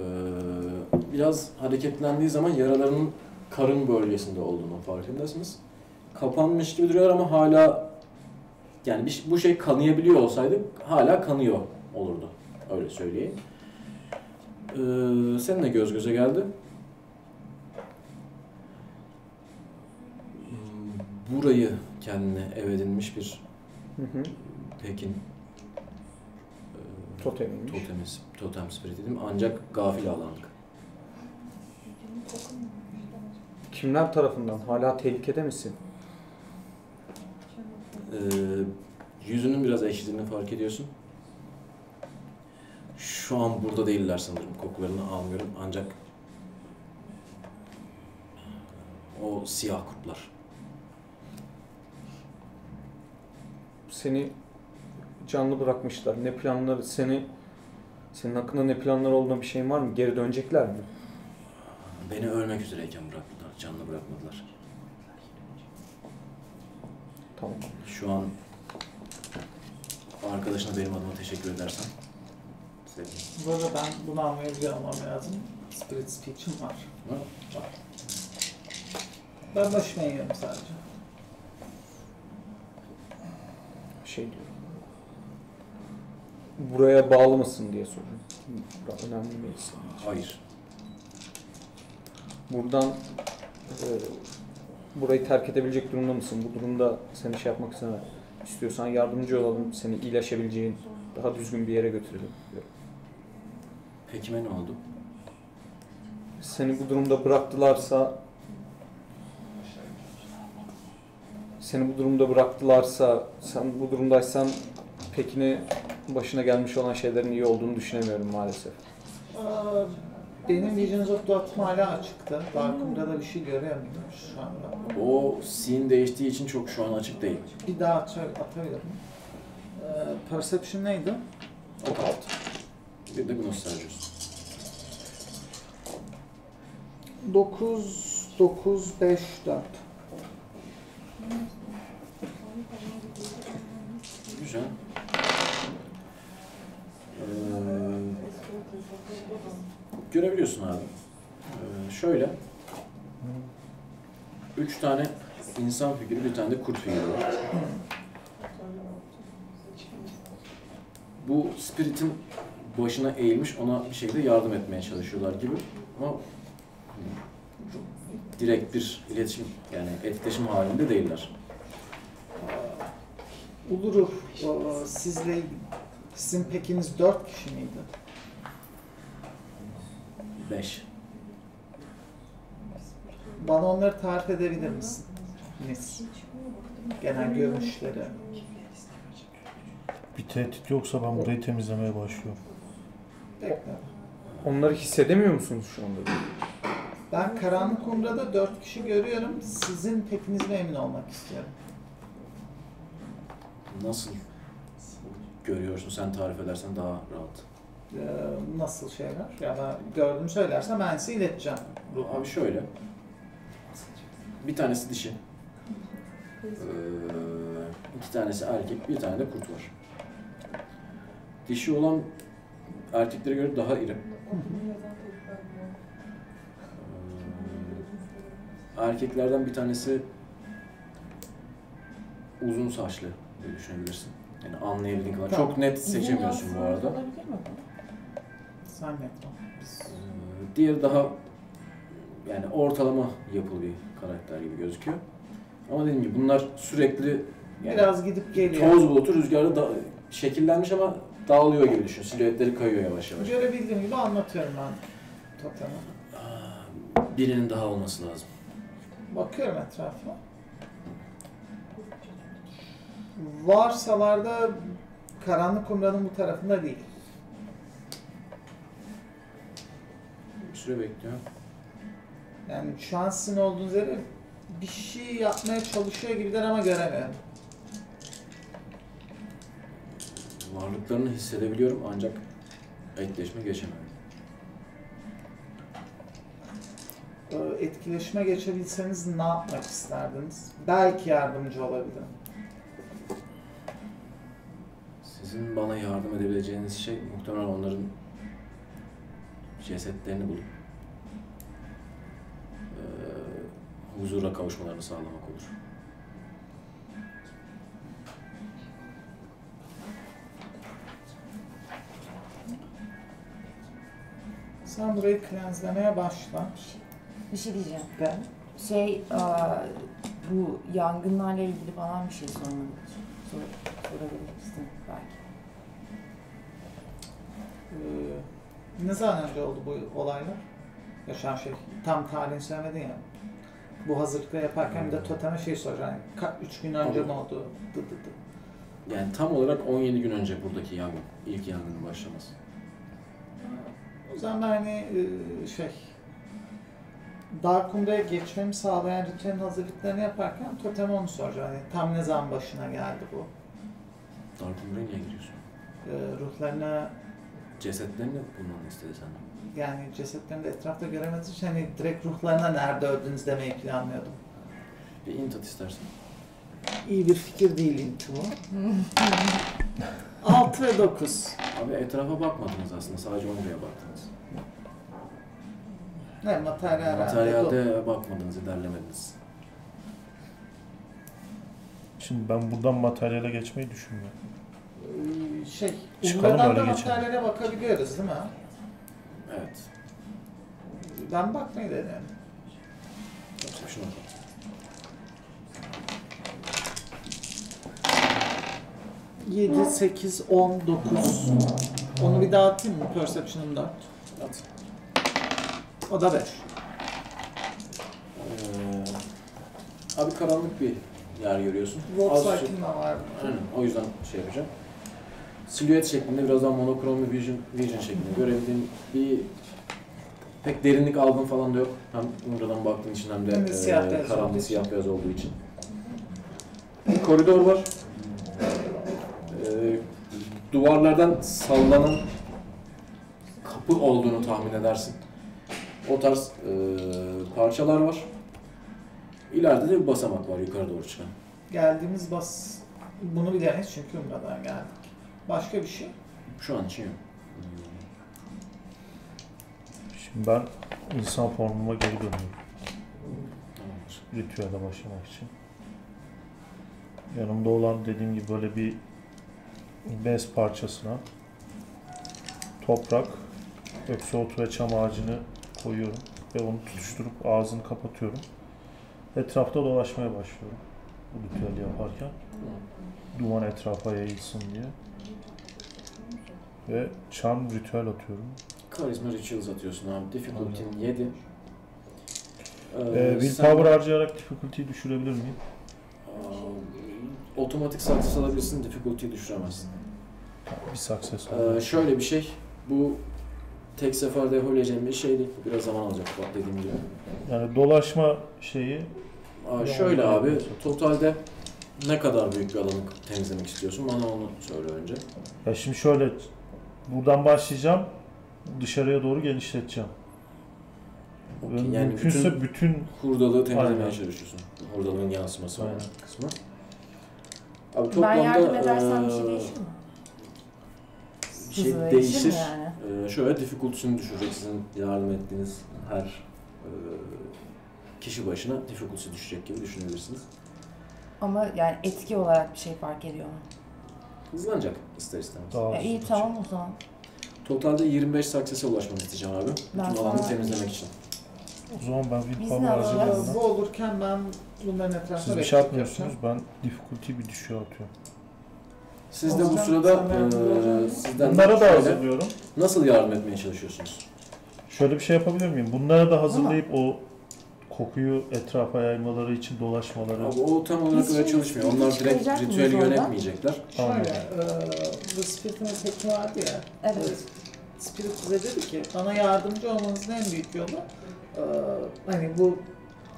biraz hareketlendiği zaman yaralarının karın bölgesinde olduğunu farkındasınız. Kapanmış gibi duruyor ama hala yani bir, bu şey kanayabiliyor olsaydı hala kanıyor olurdu. Öyle söyleyeyim. Ee, seninle göz göze geldi. Burayı kendine ev edinmiş bir hı hı. Pekin e, totemiymiş. Totem, totem spirit dedim ancak gafil alandık. Kimler tarafından? Hala tehlikede misin? Ee, yüzünün biraz eşitliğini fark ediyorsun. Şu an burada değiller sanırım. Kokularını almıyorum ancak o siyah kurtlar. Seni canlı bırakmışlar. Ne planları seni senin hakkında ne planlar olduğuna bir şey var mı? Geri dönecekler mi? Beni ölmek üzereyken bıraktılar. Canlı bırakmadılar. Tamam. Şu an arkadaşına benim adıma teşekkür edersen. Sevgilim. Bu arada ben bunu anlayabiliyor olmam lazım. Spirit speech'im var. Var. Var. Ben başıma yiyorum sadece. Şey diyorum. Buraya bağlı mısın diye soruyorum. Burası önemli bir isim. Hayır. Buradan e, burayı terk edebilecek durumda mısın? Bu durumda seni şey yapmak istemem. İstiyorsan yardımcı olalım. Seni iyileşebileceğin, daha düzgün bir yere götürelim diyorum. Pekime ne oldu? Seni bu durumda bıraktılarsa Seni bu durumda bıraktılarsa, sen bu durumdaysan Pekin'e başına gelmiş olan şeylerin iyi olduğunu düşünemiyorum maalesef. Benim Visions of Dought'ım hala açıktı. Dark'ımda da bir şey görüyor muyum şu anda? O scene değiştiği için çok şu an açık değil. Bir daha atabilirim. Ee, Perception neydi? Occult. Bir de Gnostercius. dokuz, dokuz, beş, dört. Güzel. Ee, görebiliyorsun abi. Ee, şöyle Üç tane insan figürü, bir tane de kurt figürü var. Bu spiritin başına eğilmiş, ona bir şekilde yardım etmeye çalışıyorlar gibi ama direkt bir iletişim, yani etkileşim halinde değiller. Uluru, sizle, sizin pekiniz dört kişi miydi? Beş. Bana onları tarif edebilir misin? Mis. Genel görünüşleri. Bir tehdit yoksa ben burayı temizlemeye başlıyorum. Bekle. Onları hissedemiyor musunuz şu anda? Ben karanlık kumrada dört kişi görüyorum. Sizin tekinizle emin olmak istiyorum. Nasıl görüyorsun? Sen tarif edersen daha rahat. Ee, nasıl şeyler? Ya da gördüğümü söylersen ben size ileteceğim. Abi şöyle. Bir tanesi dişi. Ee, iki tanesi erkek, bir tane de kurt var. Dişi olan erkeklere göre daha iri. Ee, erkeklerden bir tanesi uzun saçlı diye düşünebilirsin. Yani anlayabildiğin kadar. Çok net seçemiyorsun bu arada. Ee, diğeri daha yani ortalama yapılı bir karakter gibi gözüküyor. Ama dediğim gibi bunlar sürekli yani biraz gidip geliyor. Toz bulutu rüzgarda da şekillenmiş ama dağılıyor gibi düşün. Silüetleri kayıyor yavaş yavaş. Görebildiğim gibi anlatıyorum ben toplama. Birinin daha olması lazım. Bakıyorum etrafa. Varsalarda karanlık kumranın bu tarafında değil. Bir süre bekliyorum. Yani şu an sizin olduğunuz yere bir şey yapmaya çalışıyor gibiler ama göremiyorum. Varlıklarını hissedebiliyorum ancak etkileşime geçemiyorum. Etkileşime geçebilseniz ne yapmak isterdiniz? Belki yardımcı olabilirim. Sizin bana yardım edebileceğiniz şey muhtemelen onların cesetlerini bulup huzura kavuşmalarını sağlamak olur. Sen burayı klenzlemeye başla. Bir şey diyeceğim. Ben? Şey, aa, bu yangınlarla ilgili falan bir şey sormadım. Sor, sorabilirsin belki. Ee, ne zaman önce oldu bu olaylar? Yaşan şey, tam tarihini söylemedin ya. Bu hazırlıkla yaparken bir de toteme şey soracağım. üç gün önce ne oldu? Dı dı dı. Yani tam olarak on yedi gün önce buradaki yangın, ilk yangının başlaması. O zaman hani şey, Darkumra'ya geçmemi sağlayan ritüelin hazırlıklarını yaparken toteme onu soracağım. Yani tam ne zaman başına geldi bu? Darkumra'ya niye giriyorsun? E, ruhlarına... Cesetlerini bulmanı istedi senden. Yani cesetlerini de etrafta göremediğiniz için hani direkt ruhlarına nerede öldünüz demeyi planlıyordum. Bir int at istersen. İyi bir fikir değil int bu. Altı ve dokuz. Abi etrafa bakmadınız aslında, sadece oraya baktınız. Ne materyal? Materyalde bakmadınız, ilerlemediniz. Şimdi ben buradan materyale geçmeyi düşünmüyorum. Ee, şey, buradan da materyale geçelim. Bakabiliyoruz değil mi? Evet. Ben bakmayı deneyelim. Şuna bak. yedi, sekiz, on, dokuz. Onu bir daha atayım mı? Perception'ım dört. At. O da beş. Ee, abi karanlık bir yer görüyorsun. Walkside'ın da var. O yüzden şey yapacağım. Silüet şeklinde, biraz daha monokrom vision, vision şeklinde görebildiğin bir pek derinlik algın falan da yok. Hem buradan baktığın için hem de e, karanlık siyah beyaz olduğu için. Bir koridor var. E, duvarlardan sallanan kapı olduğunu tahmin edersin. O tarz e, parçalar var. İleride de bir basamak var yukarı doğru çıkan. Geldiğimiz bas... Bunu bilemeyiz çünkü umradan geldik. Başka bir şey? Şu an için yok. Şimdi ben insan formuma geri dönüyorum. ritüele başlamak için. Yanımda olan dediğim gibi böyle bir bez parçasına toprak, öksü otu ve çam ağacını koyuyorum ve onu tutuşturup ağzını kapatıyorum. Etrafta dolaşmaya başlıyorum bu ritüeli yaparken. Duman etrafa yayılsın diye. Ve charm ritüel atıyorum. Karizma rituals atıyorsun abi. Difficulty'nin yedi. Ee, willpower sen... harcayarak difficulty'yi düşürebilir miyim? Ee, otomatik success alabilirsin, difficulty'yi düşüremezsin. Bir success alabilirsin. Ee, şöyle bir şey, bu tek seferde yapabileceğim bir şey değil. Biraz zaman alacak dediğim gibi. Yani dolaşma şeyi... Aa, şöyle abi, olacak. Totalde ne kadar büyük bir alanı temizlemek istiyorsun? Bana onu söyle önce. Ya şimdi şöyle, buradan başlayacağım, dışarıya doğru genişleteceğim. Okay, yani mümkünse bütün, bütün hurdalığı temizlemeye çalışıyorsun. Hurdalığın yansıması olan kısmı. Abi toplamda, ben yardım edersen ee, bir şey değişir mi? Bir şey Hızlı değişir. Yani. Ee, şöyle difficulty'sini düşürecek. Sizin yardım ettiğiniz her e, kişi başına difficulty düşecek gibi düşünebilirsiniz. Ama yani etki olarak bir şey fark ediyor mu? Hızlanacak ister istemez. Ya iyi tamam o zaman. Totalde yirmi beş success'e ulaşmanı isteyeceğim abi. Ben bütün alanı temizlemek için. O zaman ben willpower harcayacağım. Bu olurken ben bunların etrafına... Siz bir şey atmıyorsunuz, ben difficulty bir düşüyor atıyorum. Siz de bu sırada e, sizden... Bunlara da hazırlıyorum. Nasıl yardım etmeye çalışıyorsunuz? Şöyle bir şey yapabilir miyim? Bunlara da hazırlayıp ama o kokuyu etrafa yaymaları için dolaşmaları... Abi o tam olarak öyle çalışmıyor. Onlar direkt ritüeli yönetmeyecekler. Şöyle, e, bu spiritin efekti vardı ya. Evet. Spirit bize dedi ki, bana yardımcı olmanızın en büyük yolu... Ee, hani bu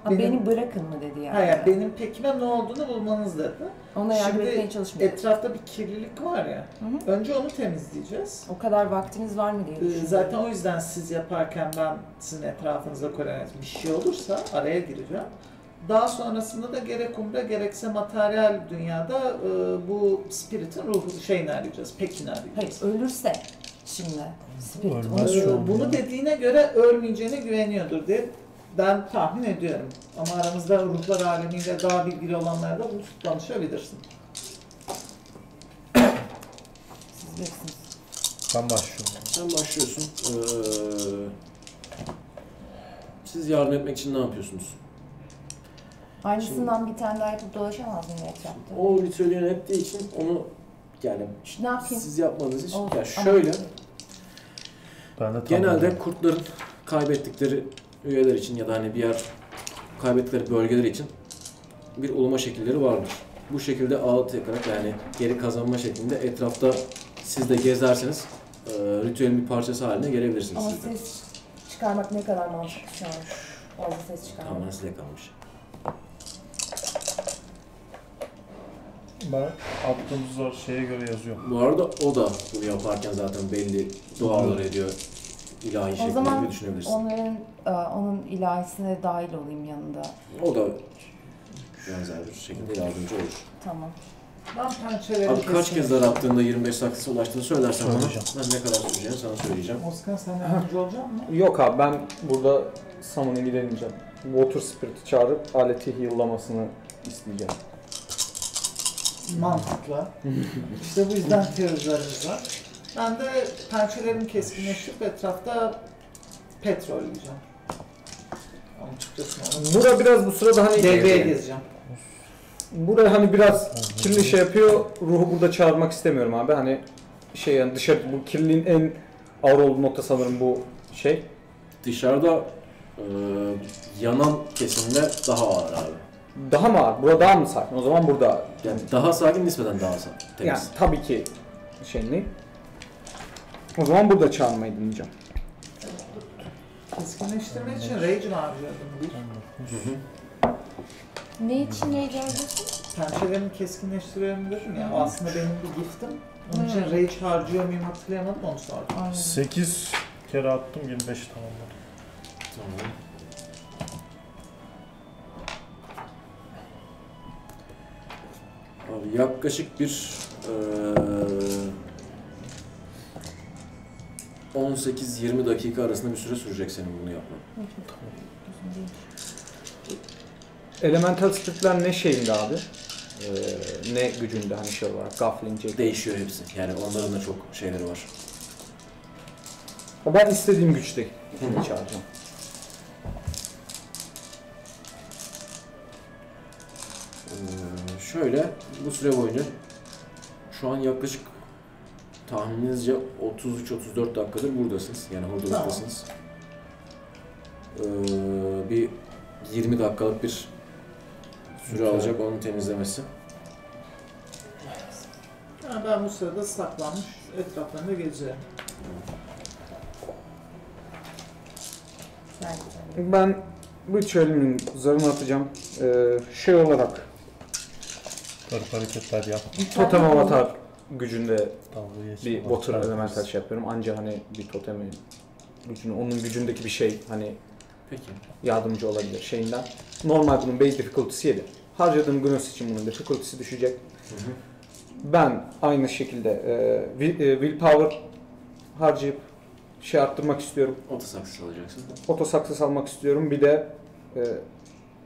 benim, beni bırakın mı dedi yani. Hayır, benim pekime ne olduğunu bulmanız dedi. Ona yardım etmeye çalışmıyor. Şimdi etrafta bir kirlilik var ya. Hı hı. Önce onu temizleyeceğiz. O kadar vaktiniz var mı diye. Ee, zaten o yüzden siz yaparken ben sizin etrafınıza koyan bir şey olursa araya gireceğim. Daha sonrasında da gerek umbra gerekse materyal dünyada e, bu spiritin ruhu şeyini arayacağız, pekini arayacağız. Hayır, ölürse. Şimdi, ee, bunu yani. Dediğine göre ölmeyeceğine güveniyordur diye ben tahmin ediyorum. Ama aramızda ruhlar alemiyle daha bilgili olanlar da bunu tutlanışabilirsin. Siz bilirsiniz. Ben başlıyorum. Sen başlıyorsun. Ee, siz yardım etmek için ne yapıyorsunuz? Aynısından şimdi, bir tane daha yapıp dolaşamaz mıyım etrafta? O ritüeli yönettiği için onu... Yani ne yapayım? Siz yapmanız için ya şöyle ben de genelde yani. Kurtların kaybettikleri üyeler için ya da hani bir yer kaybettikleri bölgeler için bir uluma şekilleri vardır. Bu şekilde ağıt yakarak yani geri kazanma şeklinde etrafta siz de gezerseniz e, ritüelin bir parçası haline gelebilirsiniz. Ama sizde. Ses çıkarmak ne kadar mantıklı şu an? Orada ses çıkarmak. Tamamen size kalmış. Ben attığımız zor şeye göre yazıyorum. Bu arada o da bunu yaparken zaten belli dualar ediyor. İlahi şeklinde düşünebilirsin. O zaman onların, onun ilahisine dahil olayım yanında. O da benzer bir şekilde yardımcı olur. Tamam. Abi kaç kez daha attığında yirmi beş success'e ulaştığını söylersen bana, ben ne kadar söyleyeceğim sana söyleyeceğim. Oscar sen yardımcı olacak mı? Yok abi ben burada Saman'a gidebileceğim. Water Spirit'i çağırıp aleti heal'lamasını isteyeceğim. Mantıkla. İşte bu yüzden teorilerimiz var. Ben de pençelerimi keskinleştirip etrafta petrol yiyeceğim. Bura biraz bu sırada hani... Devreye gezeceğim. Buraya hani biraz kirli şey yapıyor, ruhu burada çağırmak istemiyorum abi. Hani şey yani dışarı, bu kirliliğin en ağır olduğu nokta sanırım bu şey. Dışarıda e, yanan kesimde daha ağır abi. Daha mı ağır? Burada daha mı sakin? O zaman burada. Yani daha sakin nispeten daha sakin. Temiz. Yani tabii ki şey ne? O zaman burada çalmayı dinleyeceğim. Keskinleştirme için Rage'in harcıyordum bir. Ne için Rage harcıyorsun? Pençelerimi keskinleştiriyorum dedim ya. Aslında benim bir giftim. Onun için Rage harcıyor muyum hatırlayamadım onu sordum. sekiz kere attım yirmi beşi tamamladım. Tamam. Abi yaklaşık bir e, on sekiz yirmi dakika arasında bir süre sürecek senin bunu yapman. Elemental stripler ne şeyinde abi? Ee, ne gücünde hani şey olarak? Gaflince değişiyor hepsi. Yani onların da çok şeyleri var. Ben istediğim güçte ikini çağıracağım. Ee, şöyle bu süre boyunca şu an yaklaşık tahmininizce otuz üç otuz dört dakikadır buradasınız. Yani hurdalıktasınız. Ee, bir yirmi dakikalık bir süre alacak onun temizlemesi. Yani ben bu sırada saklanmış etraflarında gezeceğim. Ben bu çölünün zarını atacağım. Ee, şey olarak garip hareketler yap. Totem avatar gücünde bir water elemental şey yapıyorum. Anca hani bir totemin gücünü, onun gücündeki bir şey hani peki yardımcı olabilir şeyinden. Normal bunun base difficulty'si yedi. Harcadığım Gnos için bunun difficulty'si düşecek. Hı hı. Ben aynı şekilde e, willpower harcayıp şey arttırmak istiyorum. Otosaksız alacaksın. Otosaksız almak istiyorum. Bir de e,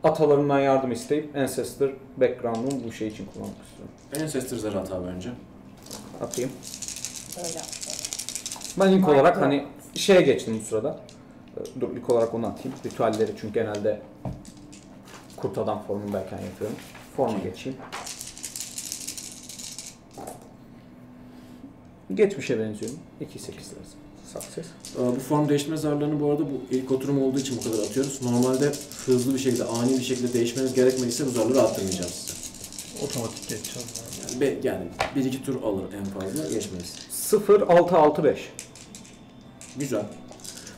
atalarımdan yardım isteyip Ancestor background'umu bu şey için kullanmak istiyorum. Ancestor zarı at abi önce. Atayım. Öyle. Ben ilk olarak Marka. hani şeye geçtim bu sırada. Dur ilk olarak onu atayım. Ritüelleri çünkü genelde kurt adam formundayken yapıyorum. Formu geçeyim. Geçmişe benziyorum. iki sekiz lazım. Bu form değiştirme zarlarını bu arada bu ilk oturum olduğu için bu kadar atıyoruz. Normalde hızlı bir şekilde, ani bir şekilde değişmeniz gerekmediyse bu zarları attırmayacağım size. Otomatik geçeceğiz. Yani, be, yani bir iki tur alır en fazla, geçmeyiz. sıfır altı altı beş. Güzel.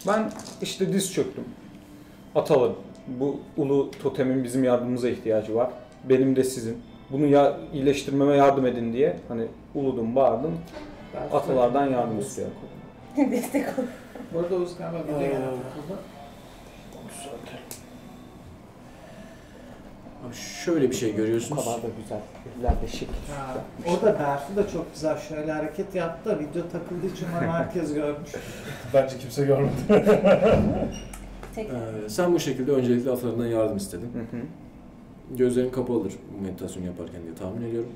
Ben işte diz çöktüm. Atalım. Bu ulu totemin bizim yardımımıza ihtiyacı var. Benim de sizin. Bunu ya, iyileştirmeme yardım edin diye hani uludum, bağırdım. Ben atalardan yardım istiyorum. Destek ol. Bu arada Oğuz galiba bir de geliyor. Şöyle bir şey görüyorsunuz. O kadar da güzel. Birler de şık. O da Berfu da çok güzel şöyle hareket yaptı da video takıldığı için onu herkes görmüş. Bence kimse görmedi. ee, sen bu şekilde öncelikle atalarından yardım istedin. Hı hı. Gözlerin kapalıdır bu meditasyon yaparken diye tahmin ediyorum.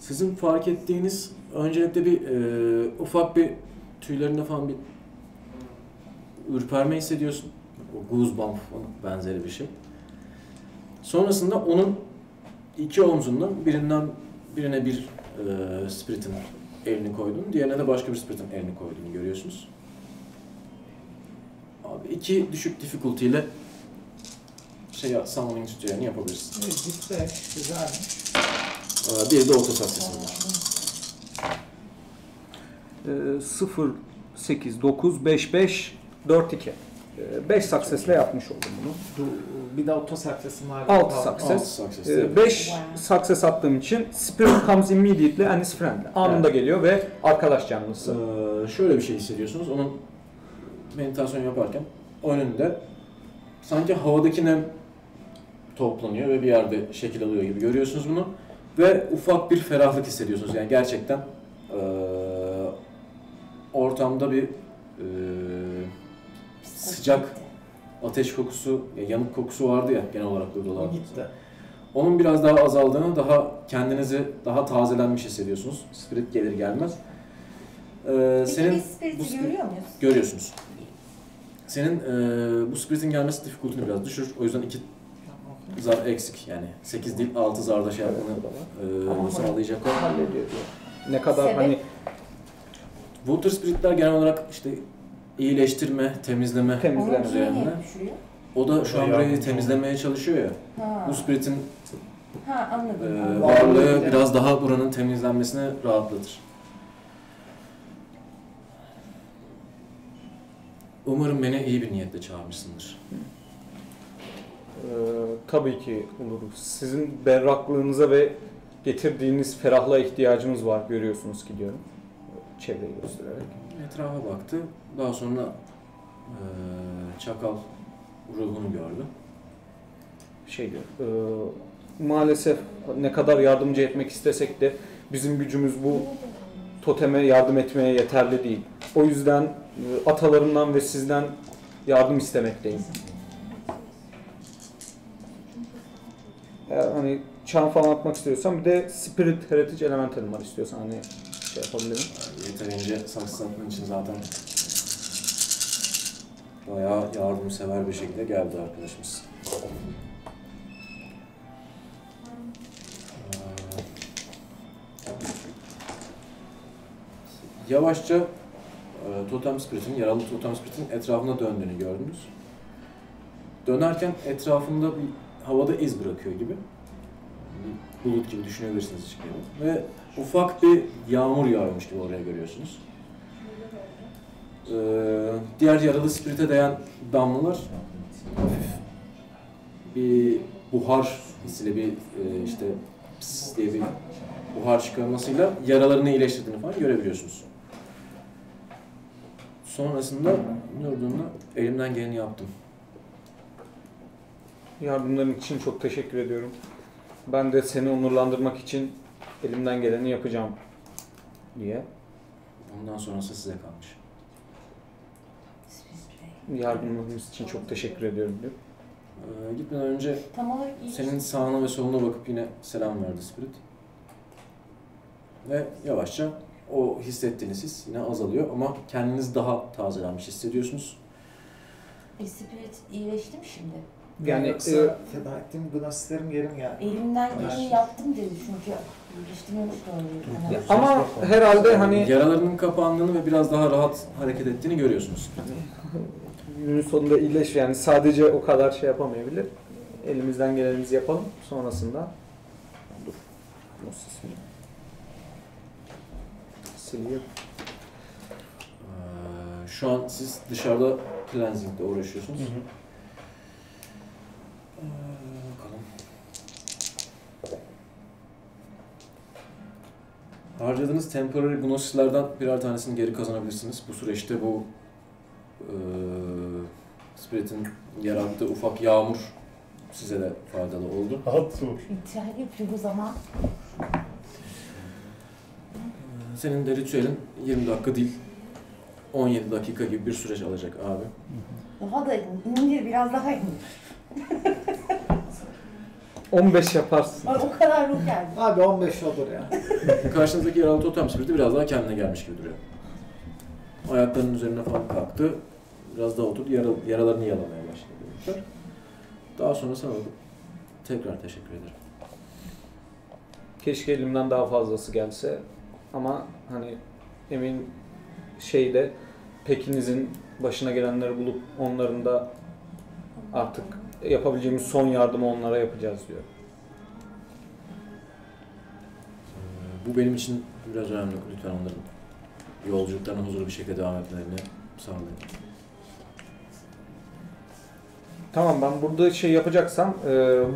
Sizin fark ettiğiniz öncelikle bir e, ufak bir tüylerinde falan bir ürperme hissediyorsun. O goosebump falan benzeri bir şey. Sonrasında onun iki omzundan birinden birine bir e, spiritin elini koyduğunu, diğerine de başka bir spiritin elini koyduğunu görüyorsunuz. Abi iki düşük difficulty ile şey summoning tutuyorunu yapabilirsin. Güzel, güzel. Bir de orta saksesi var. sıfır sekiz dokuz beş beş dört iki. beş saksesle yapmış oldum bunu. Bir de auto saksesi var. altı sakses. beş sakses attığım için spirit comes immediately and is friendly. Anında evet geliyor ve arkadaş canlısı. Ee, şöyle bir şey hissediyorsunuz. Onun meditasyon yaparken önünde sanki havadaki nem toplanıyor ve bir yerde şekil alıyor gibi görüyorsunuz bunu. Ve ufak bir ferahlık hissediyorsunuz. Yani gerçekten ee, ortamda bir e, sıcak ateş kokusu, yanık kokusu vardı ya genel olarak durdular. Gitti. Onun biraz daha azaldığını, daha kendinizi daha tazelenmiş hissediyorsunuz. Spirit gelir gelmez. Ee, senin spirit bu spirit görüyor muyuz? Görüyorsunuz. Senin e, bu spiritin gelmesi difficulty'ni biraz düşür. O yüzden iki zar eksik yani sekiz değil altı zarda şey yapmanı e, sağlayacak o. Ne kadar Sebek. Hani Water Spirit'ler genel olarak işte iyileştirme, temizleme, temizleme üzerine. O da şu an burayı temizlemeye çalışıyor ya. Ha. Bu Spirit'in e, varlığı biraz daha buranın temizlenmesine rahatlatır. Umarım beni iyi bir niyetle çağırmışsındır. Ee, tabii ki oluruz. Sizin berraklığınıza ve getirdiğiniz ferahlığa ihtiyacımız var, görüyorsunuz ki diyorum. Çevreyi göstererek. Etrafa baktı. Daha sonra e, çakal ruhunu gördü. Şey diyor, e, maalesef ne kadar yardımcı etmek istesek de bizim gücümüz bu toteme yardım etmeye yeterli değil. O yüzden e, atalarımdan ve sizden yardım istemekteyim. Eğer hani çan falan atmak istiyorsan, bir de Spirit Heritage Elemental var istiyorsan hani şey yapabilirim. Yeterince saksatın için zaten bayağı yardımsever bir şekilde geldi arkadaşımız. Yavaşça e, Totem Spirit'in, yaralı Totem Spirit'in etrafına döndüğünü gördünüz. Dönerken etrafında bir havada iz bırakıyor gibi. Bulut gibi düşünebilirsiniz çıkıyor. Ve ufak bir yağmur yağıyormuş gibi oraya görüyorsunuz. E, diğer yaralı Spirit'e değen damlalar hafif bir buhar hissiyle bir e, işte pıs diye bir buhar çıkarmasıyla yaralarını iyileştirdiğini falan görebiliyorsunuz. Sonrasında gördüğümde elimden geleni yaptım. Yardımların için çok teşekkür ediyorum. Ben de seni onurlandırmak için elimden geleni yapacağım diye. Bundan sonrası size kalmış. Yardımlarınız için çok teşekkür ediyorum diyor. Ee, gitmeden önce senin sağına ve soluna bakıp yine selam verdi Spirit. Ve yavaşça o hissettiğiniz his yine azalıyor ama kendiniz daha tazelenmiş hissediyorsunuz. E, Spirit iyileşti mi şimdi? Yani yoksa e, feda ettiğim gnostiklerim yerim yani. Elimden geleni yaptım dedi çünkü iyileştirmemiş de yani. Ama herhalde hani... Yaralarının kapandığını ve biraz daha rahat hareket ettiğini görüyorsunuz. Günün sonunda iyileş, yani sadece o kadar şey yapamayabilir. Elimizden gelenimizi yapalım sonrasında. Dur. Nasıl? Ee, şu an siz dışarıda cleansing'de uğraşıyorsunuz. Hı hı. Ee, bakalım. Harcadığınız temporary gnosislerden birer tanesini geri kazanabilirsiniz. Bu süreçte bu e, Spirit'in yarattığı ufak yağmur size de faydalı oldu. Hatsu. İhtiyar yapıyor bu zaman. Senin de ritüelin yirmi dakika değil, on yedi dakika gibi bir süreç alacak abi. Daha da indir, biraz daha indir. on beş yaparsın. Ay, o kadar ruh geldi. Abi on beş olur ya. Karşınızdaki yaralı Totem Spirit'i biraz daha kendine gelmiş gibi duruyor. Ayaklarının üzerine falan kalktı, biraz daha oturdu, yara, yaralarını yalamaya başladı. Daha sonra sana tekrar teşekkür ederim. Keşke elimden daha fazlası gelse. Ama hani emin şeyde pekinizin başına gelenleri bulup onların da artık yapabileceğimiz son yardımı onlara yapacağız diyor. Bu benim için biraz önemli. Lütfen onların yolculuklarına huzurlu bir şekilde devam etmelerini sağlayın. Tamam, ben burada şey yapacaksam e,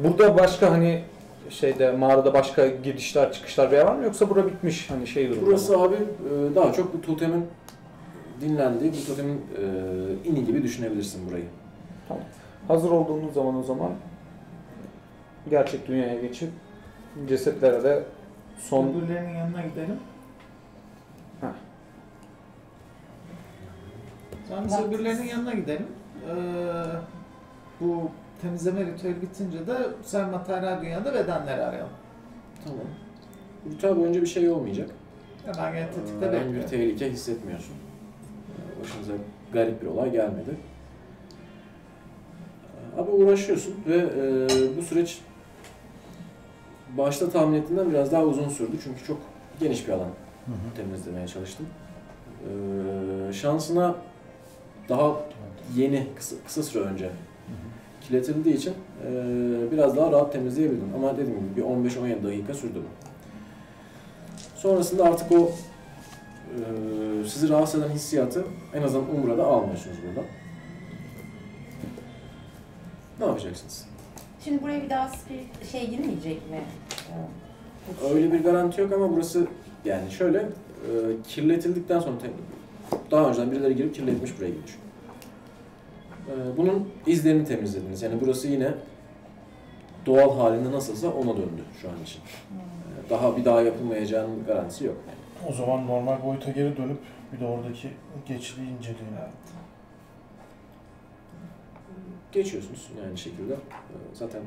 burada başka hani şeyde mağarada başka girişler, çıkışlar veya var mı, yoksa bura bitmiş hani şey durumu? Burası abi daha çok bu totemin dinlendiği, bu totemin ini gibi düşünebilirsin burayı. Tamam. Hazır olduğunuz zaman o zaman gerçek dünyaya geçip cesetlere de son... Öbürlerinin yanına gidelim. Heh. Sonra öbürlerinin yanına gidelim. Ee, bu temizleme ritüeli bitince de sen materyal dünyada bedenleri arayalım. Tamam. Ritüel boyunca bir şey olmayacak. Hemen gel tetikte ee, bekliyorum. Bir tehlike hissetmiyorsun. Başınıza garip bir olay gelmedi. Abi uğraşıyorsun ve e, bu süreç başta tahmin ettiğinden biraz daha uzun sürdü. Çünkü çok geniş bir alan hı hı. temizlemeye çalıştım. E, şansına daha yeni, kısa, kısa süre önce kiletildiği için e, biraz daha rahat temizleyebildim. Ama dediğim gibi bir on beş on yedi dakika sürdü bu. Sonrasında artık o e, sizi rahatsız eden hissiyatı en azından umurada almıyorsunuz burada. Ne yapacaksınız? Şimdi buraya bir daha spirit şey girmeyecek mi? Öyle bir garanti yok ama burası yani şöyle e, kirletildikten sonra daha önceden birileri girip kirletmiş buraya geçiyor. Bunun izlerini temizlediniz. Yani burası yine doğal halinde nasılsa ona döndü şu an için. Daha bir daha yapılmayacağının garantisi yok. O zaman normal boyuta geri dönüp bir de oradaki geçidi inceleyin. Geçiyorsunuz yani şekilde. Zaten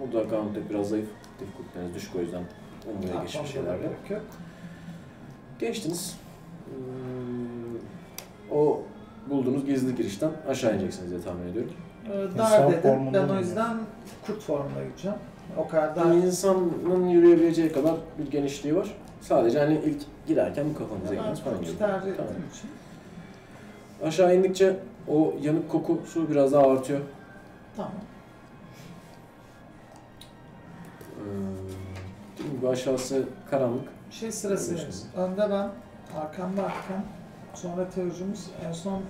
Mutlaka mutlaka biraz zayıf. Difficulty'niz düşük, o yüzden umuruna geçmiş şeylerde. Geçtiniz. Hmm, o bulduğunuz gizli girişten aşağı ineceksiniz diye tahmin ediyorum. Ee, dar dedim. Ben o yüzden kurt formuna gideceğim. O kadar dar. Yani insanın yürüyebileceği kadar bir genişliği var. Sadece hani ilk girerken bu kafanıza girmez falan gibi. Aşağı indikçe o yanık kokusu biraz daha artıyor. Tamam. Ee, bu aşağısı karanlık. Şey sırası. Önde ben, arkamda arkam. Sonra terörcümüz, en son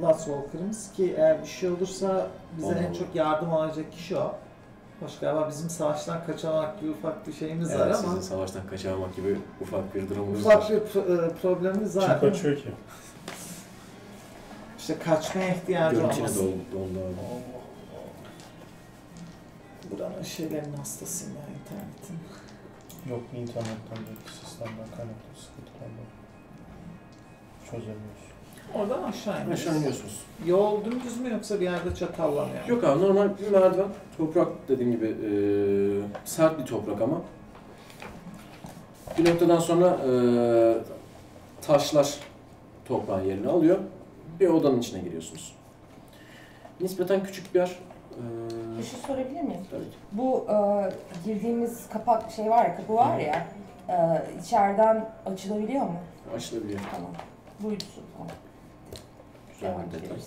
Glasswalker'ımız ki eğer bir şey olursa bize Ondan en olur. çok yardım alacak kişi o. Hoş galiba bizim savaştan kaçamak gibi ufak bir şeyimiz evet, var ama... Sizin savaştan kaçamak gibi ufak bir durumumuz var. Ufak bir problemimiz var. Kim kaçıyor ki? İşte kaçmaya ihtiyacı olmasın. Görüntüne doldu abi. Buranın şeylerin hastasıyım ya, internetin. Yok, internetten değil, sistemden kaynaklı sıkıntılar var. Çözemiyoruz. Oradan aşağı iniyorsunuz. Aşağı iniyorsunuz. Yol dümdüz mü yoksa bir yerde çatallan yani? Yok abi, normal bir merdiven. Toprak dediğim gibi e, sert bir toprak ama. Bir noktadan sonra e, taşlar toprağın yerini alıyor. Bir odanın içine giriyorsunuz. Nispeten küçük bir yer. Bir şey sorabilir miyim? Tabii. Bu e, girdiğimiz kapak şey var ya, kapı var Hı. ya, e, içeriden açılabiliyor mu? Açılabiliyor. Tamam. Buyursun. Tamam. Güzel bir detay.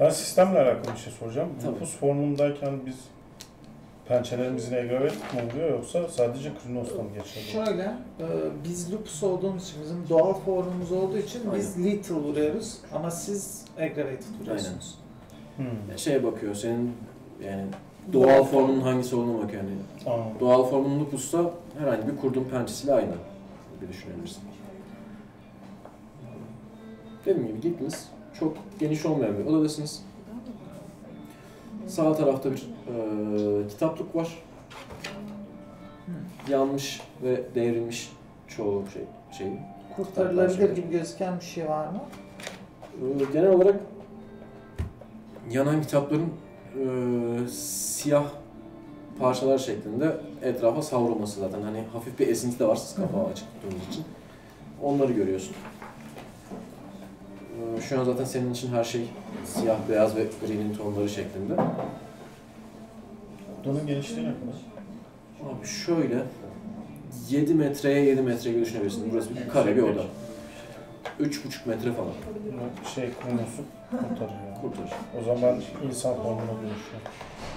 Ben sistemle alakalı bir şey soracağım. Nüfus formundayken biz pençelerimizin egrevetlik mi oluyor yoksa sadece Krinos'tan mı geçiyor? Şöyle, e, biz lupus olduğumuz için, bizim doğal formumuz olduğu için Aynen. biz lethal vuruyoruz ama siz egrevetlik vuruyorsunuz. Hmm. Şeye bakıyor, senin yani doğal, doğal formunun hangisi olduğuna bakıyor. Yani Aa. doğal formunun lupusta herhangi bir kurdun pençesiyle aynı gibi düşünebilirsin. Dediğim gibi gittiniz, çok geniş olmayan bir odadasınız. Sağ tarafta bir e, kitaplık var. Hmm. Yanmış ve devrilmiş çoğu şey, şey. Kurtarılabilir gibi gözüken bir şey var mı? E, genel olarak yanan kitapların e, siyah parçalar şeklinde etrafa savrulması zaten. Hani hafif bir esinti de var siz kapağı açık tuttuğunuz için. Onları görüyorsun. E, şu an zaten senin için her şey siyah, beyaz ve gri'nin tonları şeklinde. Donun genişliği ne kadar? Abi şöyle, yedi metreye yedi metre gibi düşünebilirsin. Burası bir kare bir oda. üç buçuk metre falan. Şey, konusu kurtarıyor yani. Kurtarır. O zaman insan formuna dönüşüyor.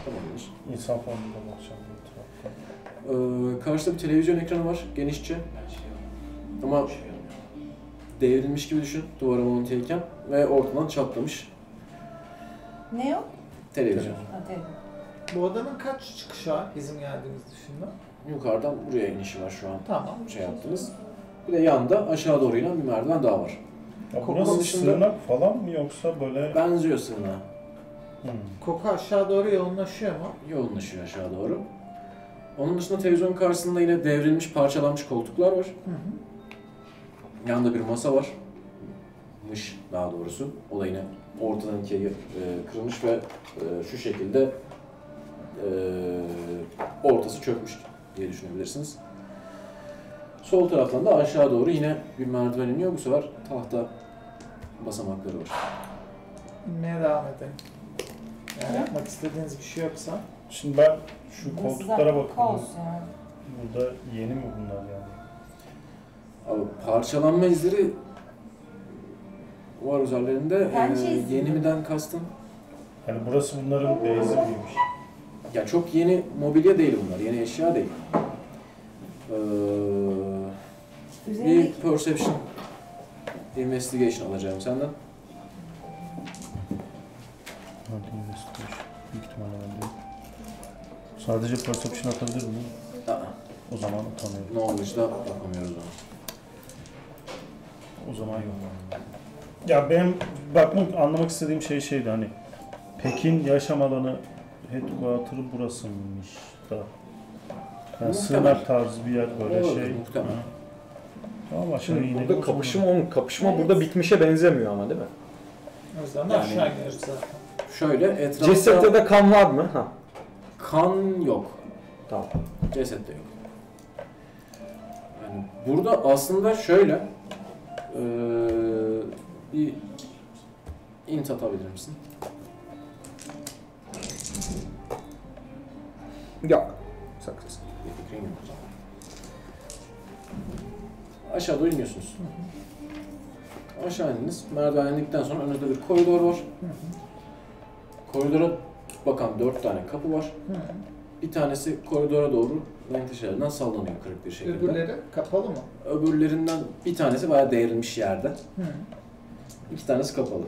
Tamamdır. İnsan formuna bakacağım bir ee, karşıda bir televizyon ekranı var, genişçe. Ama devrilmiş gibi düşün, duvara monteyken ve ortadan çatlamış. Ne o? Televizyon. Ha, televizyon. Bu odanın kaç çıkışı var bizim geldiğimiz dışında? Yukarıdan buraya inişi var şu an. Tamam. Şey yaptınız. Bir de yanda aşağı doğru inen bir merdiven daha var. Ya burası dışında... sığınak falan mı yoksa böyle... Benziyor sığınağa. Hmm. Koku aşağı doğru yoğunlaşıyor mu? Yoğunlaşıyor aşağı doğru. Onun dışında televizyonun karşısında yine devrilmiş, parçalanmış koltuklar var. Hı hı. Yanda bir masa var. Mış daha doğrusu. O da yine ortadan ikiye e, kırılmış ve e, şu şekilde e, ortası çökmüş diye düşünebilirsiniz. Sol taraftan da aşağı doğru yine bir merdiven iniyor. Bu sefer tahta basamakları var. Devam edelim. Yani yapmak istediğiniz bir şey yoksa. Şimdi ben şu koltuklara bakıyorum. Burada yeni mi bunlar yani? Abi parçalanma izleri var üzerlerinde. Ee, yeni miden kastım. Yani burası bunların beyazı gibiymiş. Ya çok yeni mobilya değil bunlar. Yeni eşya değil. Ee, bir perception, investigation alacağım senden. Hadi investigation, büyük ihtimalle ben değil. Sadece perception atabilir miyim? Aa. O zaman atamıyorum. Knowledge'da atamıyoruz onu. O zaman yok. Ya benim bakmak, anlamak istediğim şey şeydi hani Pekin yaşam alanı headquarter'ı burasıymış da. Yani sığınak tarzı bir yer böyle olur, şey. Ama şimdi burada kapışma onun kapışma evet. burada bitmişe benzemiyor ama değil mi? O yüzden yani, aşağı gidiyoruz zaten. Şöyle etrafta... Cesette de kan var mı? Ha. Kan yok. Tamam. Ceset de yok. Yani burada aslında şöyle ee, bir int atabilir misin? Yok. Sakız. Bir fikrin yok. Aşağıda iniyorsunuz. Hı hı. Aşağı indiniz. Merdiven indikten sonra önünüzde bir koridor var. Hı hı. Koridora bakan dört tane kapı var. Hı hı. Bir tanesi koridora doğru renkli şeylerden sallanıyor kırık bir şekilde. Öbürleri kapalı mı? Öbürlerinden bir tanesi bayağı değrilmiş yerde. Hı hı. İki tanesi kapalı.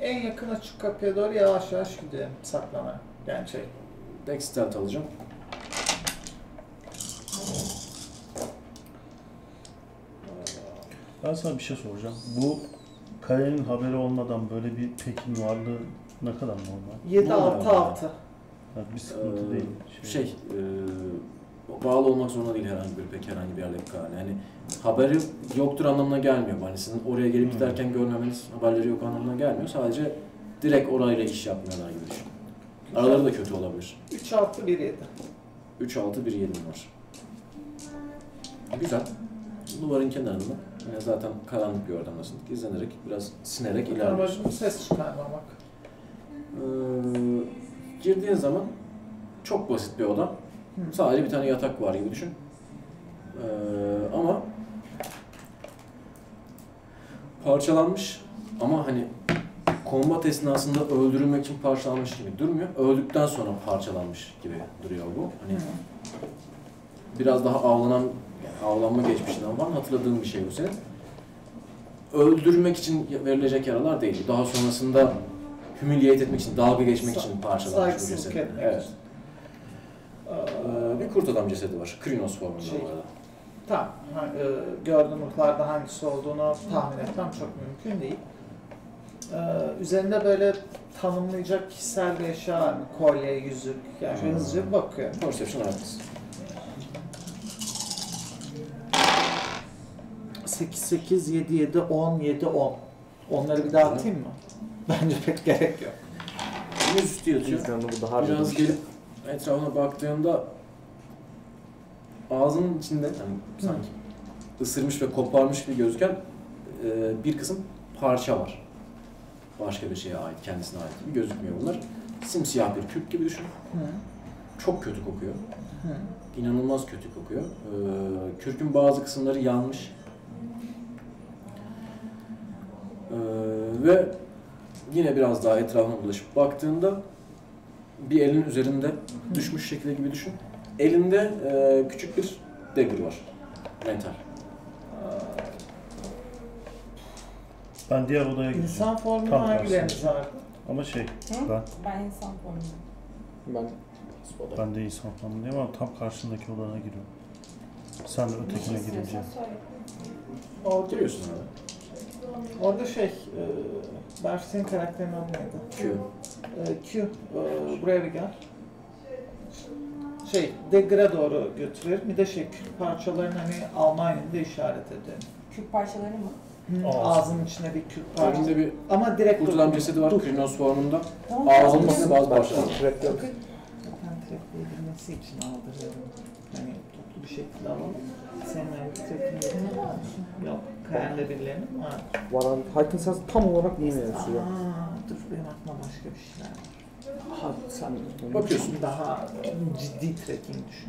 En yakın açık kapıya doğru yavaş yavaş gidelim saklamaya. Yani şey. Dexterity alacağım. Ben sana bir şey soracağım. Bu kalenin haberi olmadan böyle bir tekin varlığı ne kadar normal? yedi altı altı. Yani bir sıkıntı ee, değil. Şey, şey e, bağlı olmak zorunda değil herhangi bir pek herhangi bir yerdeki kale. Yani haberi yoktur anlamına gelmiyor. Hani sizin oraya gelip giderken görmemeniz haberleri yok anlamına gelmiyor. Sadece direkt orayla iş yapmıyorlar gibi düşün. Araları da kötü olabilir. üç altı bir yedi. üç altı bir yedi var. Güzel. Duvarın kenarında. Yani zaten karanlık bir ortamdasın. Gizlenerek, biraz sinerek ilerliyorsun. Amacım ses çıkarmamak. Ee, girdiğin zaman çok basit bir oda. Hı. Sadece bir tane yatak var gibi düşün. Ee, ama parçalanmış ama hani kombat esnasında öldürülmek için parçalanmış gibi durmuyor. Öldükten sonra parçalanmış gibi duruyor bu. Hani biraz daha avlanan, yani avlanma geçmişinden var. Hatırladığım bir şey bu senin. Öldürmek için verilecek yaralar değil. Daha sonrasında humiliate etmek için, dalga geçmek için parçalanmış bu ceset. Evet. Ee, bir kurt adam cesedi var. Krinos formunda şey. Bu arada. Tamam. Ee, gördüğüm ruhlarda hangisi olduğunu tahmin etmem çok mümkün değil. Ee, üzerinde böyle tanımlayacak kişisel bir eşya var mı? Kolye, yüzük, yani hmm. hızlıca bakıyor. Perception artısı. sekiz sekiz yedi yedi on yedi on. Onları bir daha atayım mı? Bence pek gerek yok. Yüzüstü yatıyor. Biraz gelip etrafına baktığında ağzının içinde yani sanki ısırmış ve koparmış gibi gözüken e, bir kısım parça var. Başka bir şeye ait, kendisine ait gibi gözükmüyor bunlar. Simsiyah bir küp gibi düşün. Hı. Çok kötü kokuyor. Hı. İnanılmaz kötü kokuyor. Ee, kürkün bazı kısımları yanmış. Ee, ve yine biraz daha etrafına bulaşıp baktığında bir elin üzerinde Hı. düşmüş şekilde gibi düşün. Elinde e, küçük bir dagger var. Metal. Ben diğer odaya gideceğim. İnsan formuna hangileriniz vardı? Ama şey, Hı? ben... Ben insan formuna. Ben, ben de insan formundayım ama tam karşındaki odana giriyorum. Sen de ötekine gireceksin. Orada giriyorsun abi. Orada şey, e, ben senin karakterin adı neydi? Q. E, Q, e, buraya bir gel. Şey, dagger'a doğru götürüyorum. Bir de şey, küp parçalarını hani Almanya'da işaret ediyorum. Küp parçalarını mı? Hmm. Ağzının içinde bir küp var. Önünde bir ama direkt kurt adam cesedi var. Krinos formunda. Tamam. Ağzının içinde bazı parçalar var. Ben trap edilmesi için aldırıyorum. Yani toplu bir şekilde alalım. Senin trap'in yerini var mı? Yok. Kayan'la birilerini mi var? Varan Hayk'ın sırası tam olarak neyine yazıyor? Dur benim aklıma başka bir şeyler var. Aha sen bakıyorsun. Daha ciddi trap'ini düşün.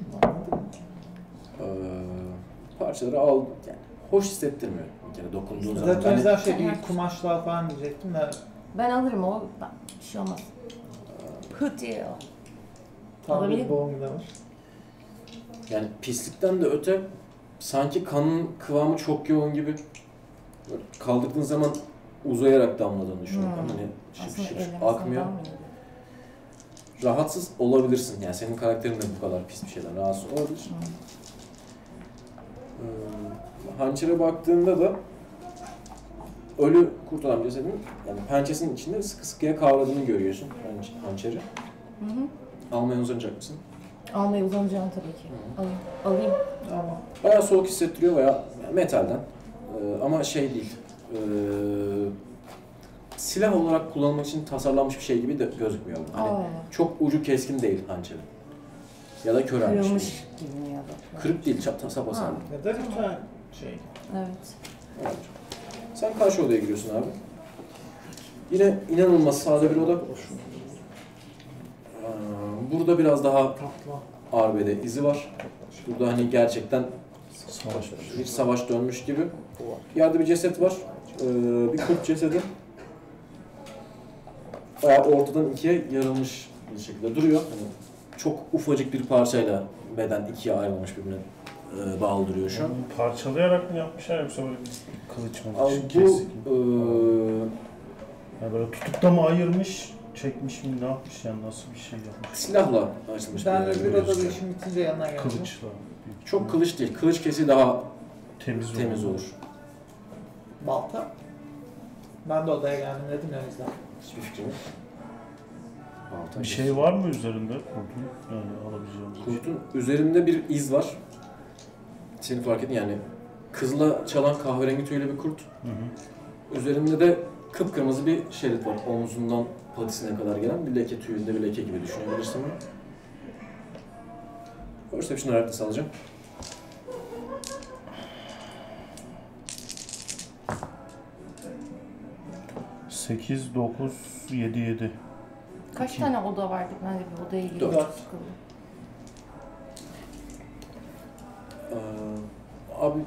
Ee, parçaları al. Yani hoş hissettirmiyor. Yani dokunduğun zaman. Zaten hani... Zaten şey bir kumaşlar falan diyecektim de. Ben alırım o. Bir şey olmaz. Hıt ya. Tam bir boğum var. Yani pislikten de öte sanki kanın kıvamı çok yoğun gibi. Böyle kaldırdığın zaman uzayarak damladığını düşünüyorum. Hmm. Hani şıp şıp şıp akmıyor. Rahatsız olabilirsin. Yani senin karakterin de bu kadar pis bir şeyden rahatsız olabilir. Hmm. Hançere baktığında da ölü kurt adam cesedinin yani pençesinin içinde sıkı sıkıya kavradığını görüyorsun hançeri. Hı hı. Almaya uzanacak mısın? Almaya uzanacağım tabii ki. Hı hı. Al, alayım. Tamam. Bayağı soğuk hissettiriyor, bayağı metalden ee, ama şey değil. Ee, silah olarak kullanılmak için tasarlanmış bir şey gibi de gözükmüyor. Hani Aa. çok ucu keskin değil hançerin. Ya da körelmiş. Kırılmış gibi ya da. Kırık değil, sapasağlam. Ya da lütfen şey. Evet. Evet. Sen karşı odaya giriyorsun abi. Yine inanılmaz sade bir oda. Burada biraz daha arbede izi var. Burada hani gerçekten savaş, bir savaş dönmüş gibi. Yerde bir ceset var. Ee, bir kurt cesedi. Bayağı ortadan ikiye yarılmış bir şekilde duruyor. Yani çok ufacık bir parçayla beden ikiye ayrılmış birbirine e, bağlı duruyor şu an. Yani parçalayarak mı yapmışlar yoksa böyle bir kılıç mı? Abi bu... E... Yani böyle tutup da mı ayırmış, çekmiş mi, ne yapmış yani, nasıl bir şey yapmış? Silahla açılmış. Ben de bir odada işim bitince yanına geldim. Kılıçla. Çok kılıç değil, kılıç kesi daha temiz, temiz olur. olur. Balta? Ben de odaya geldim dedim ya bizden. Hiçbir fikrim yok. Balta bir şey kesin. Var mı üzerinde? Kurtun yani alabileceğimiz. Kurtun şey. Üzerinde bir iz var. Seni fark ettin yani. Kızla çalan kahverengi tüylü bir kurt. Hı hı. Üzerinde de kıpkırmızı bir şerit var. Omuzundan patisine kadar gelen bir leke, tüyünde bir leke gibi düşünebilirsin bunu. Perception haritası alacağım. sekiz, dokuz, yedi, yedi. Kaç iki. Tane oda vardı? Ben de bir odaya girdim. dört. Ee, abi,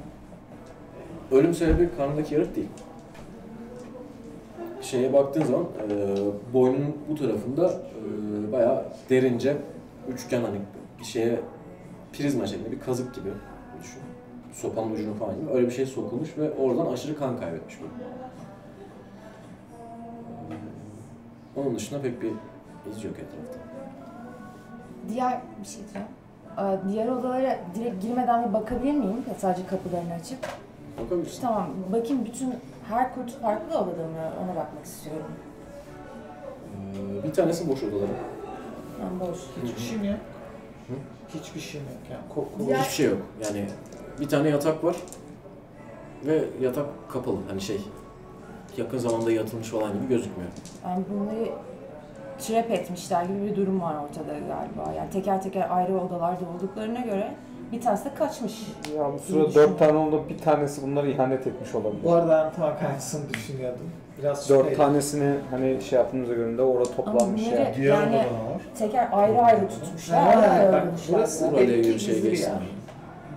ölüm sebebi karnındaki yarık değil. Şeye baktığın zaman, e, boynunun bu tarafında e, bayağı derince üçgen hani bir şeye prizma şeklinde bir kazık gibi düşün. Sopanın ucunu falan gibi. Öyle bir şey sokulmuş ve oradan aşırı kan kaybetmiş böyle. Onun dışında pek bir iz yok etrafta. Diğer bir şey diyeceğim. Diğer odalara direkt girmeden bir bakabilir miyim? Sadece kapılarını açıp. Bakabilirsin. Tamam. Bakayım, bütün her kurt farklı odada mı? Ona bakmak istiyorum. Ee, bir tanesi boş odaları. Ben boş. Hiçbir şey mi yok? Hı? Hiçbir şey mi yok? Yani korku ya. Hiçbir şey yok. Yani bir tane yatak var ve yatak kapalı. Hani şey. Yakın zamanda yatılmış olan gibi gözükmüyor. Yani bunları trap etmişler gibi bir durum var ortada galiba. Yani teker teker ayrı odalarda olduklarına göre bir tanesi de kaçmış. Ya bu sırada dört tane oldu, bir tanesi bunlara ihanet etmiş olabilir. Bu arada ben tam karşısını düşünüyordum. Biraz dört tanesini hani şey yaptığımıza göre de orada toplanmış yani. Yani, yani var. Teker ayrı ayrı tutmuşlar. Yani, burası bir şey geçsin.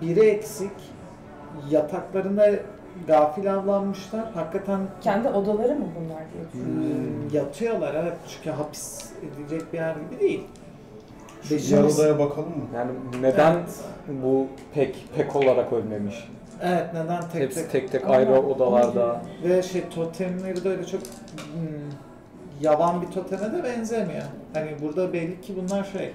Biri eksik, yataklarında gafil avlanmışlar. Hakikaten... Kendi odaları mı bunlar diye? Hmm. Yatıyorlar evet, çünkü hapis edilecek bir yer gibi değil. Şu yarı odaya bakalım mı? Yani neden evet. bu pek pek olarak ölmemiş? Evet, neden tek Hepsi tek? tek tek ayrı Ama odalarda. Ve şey totemleri de öyle çok hmm, yavan bir toteme de benzemiyor. Hani burada belli ki bunlar şey...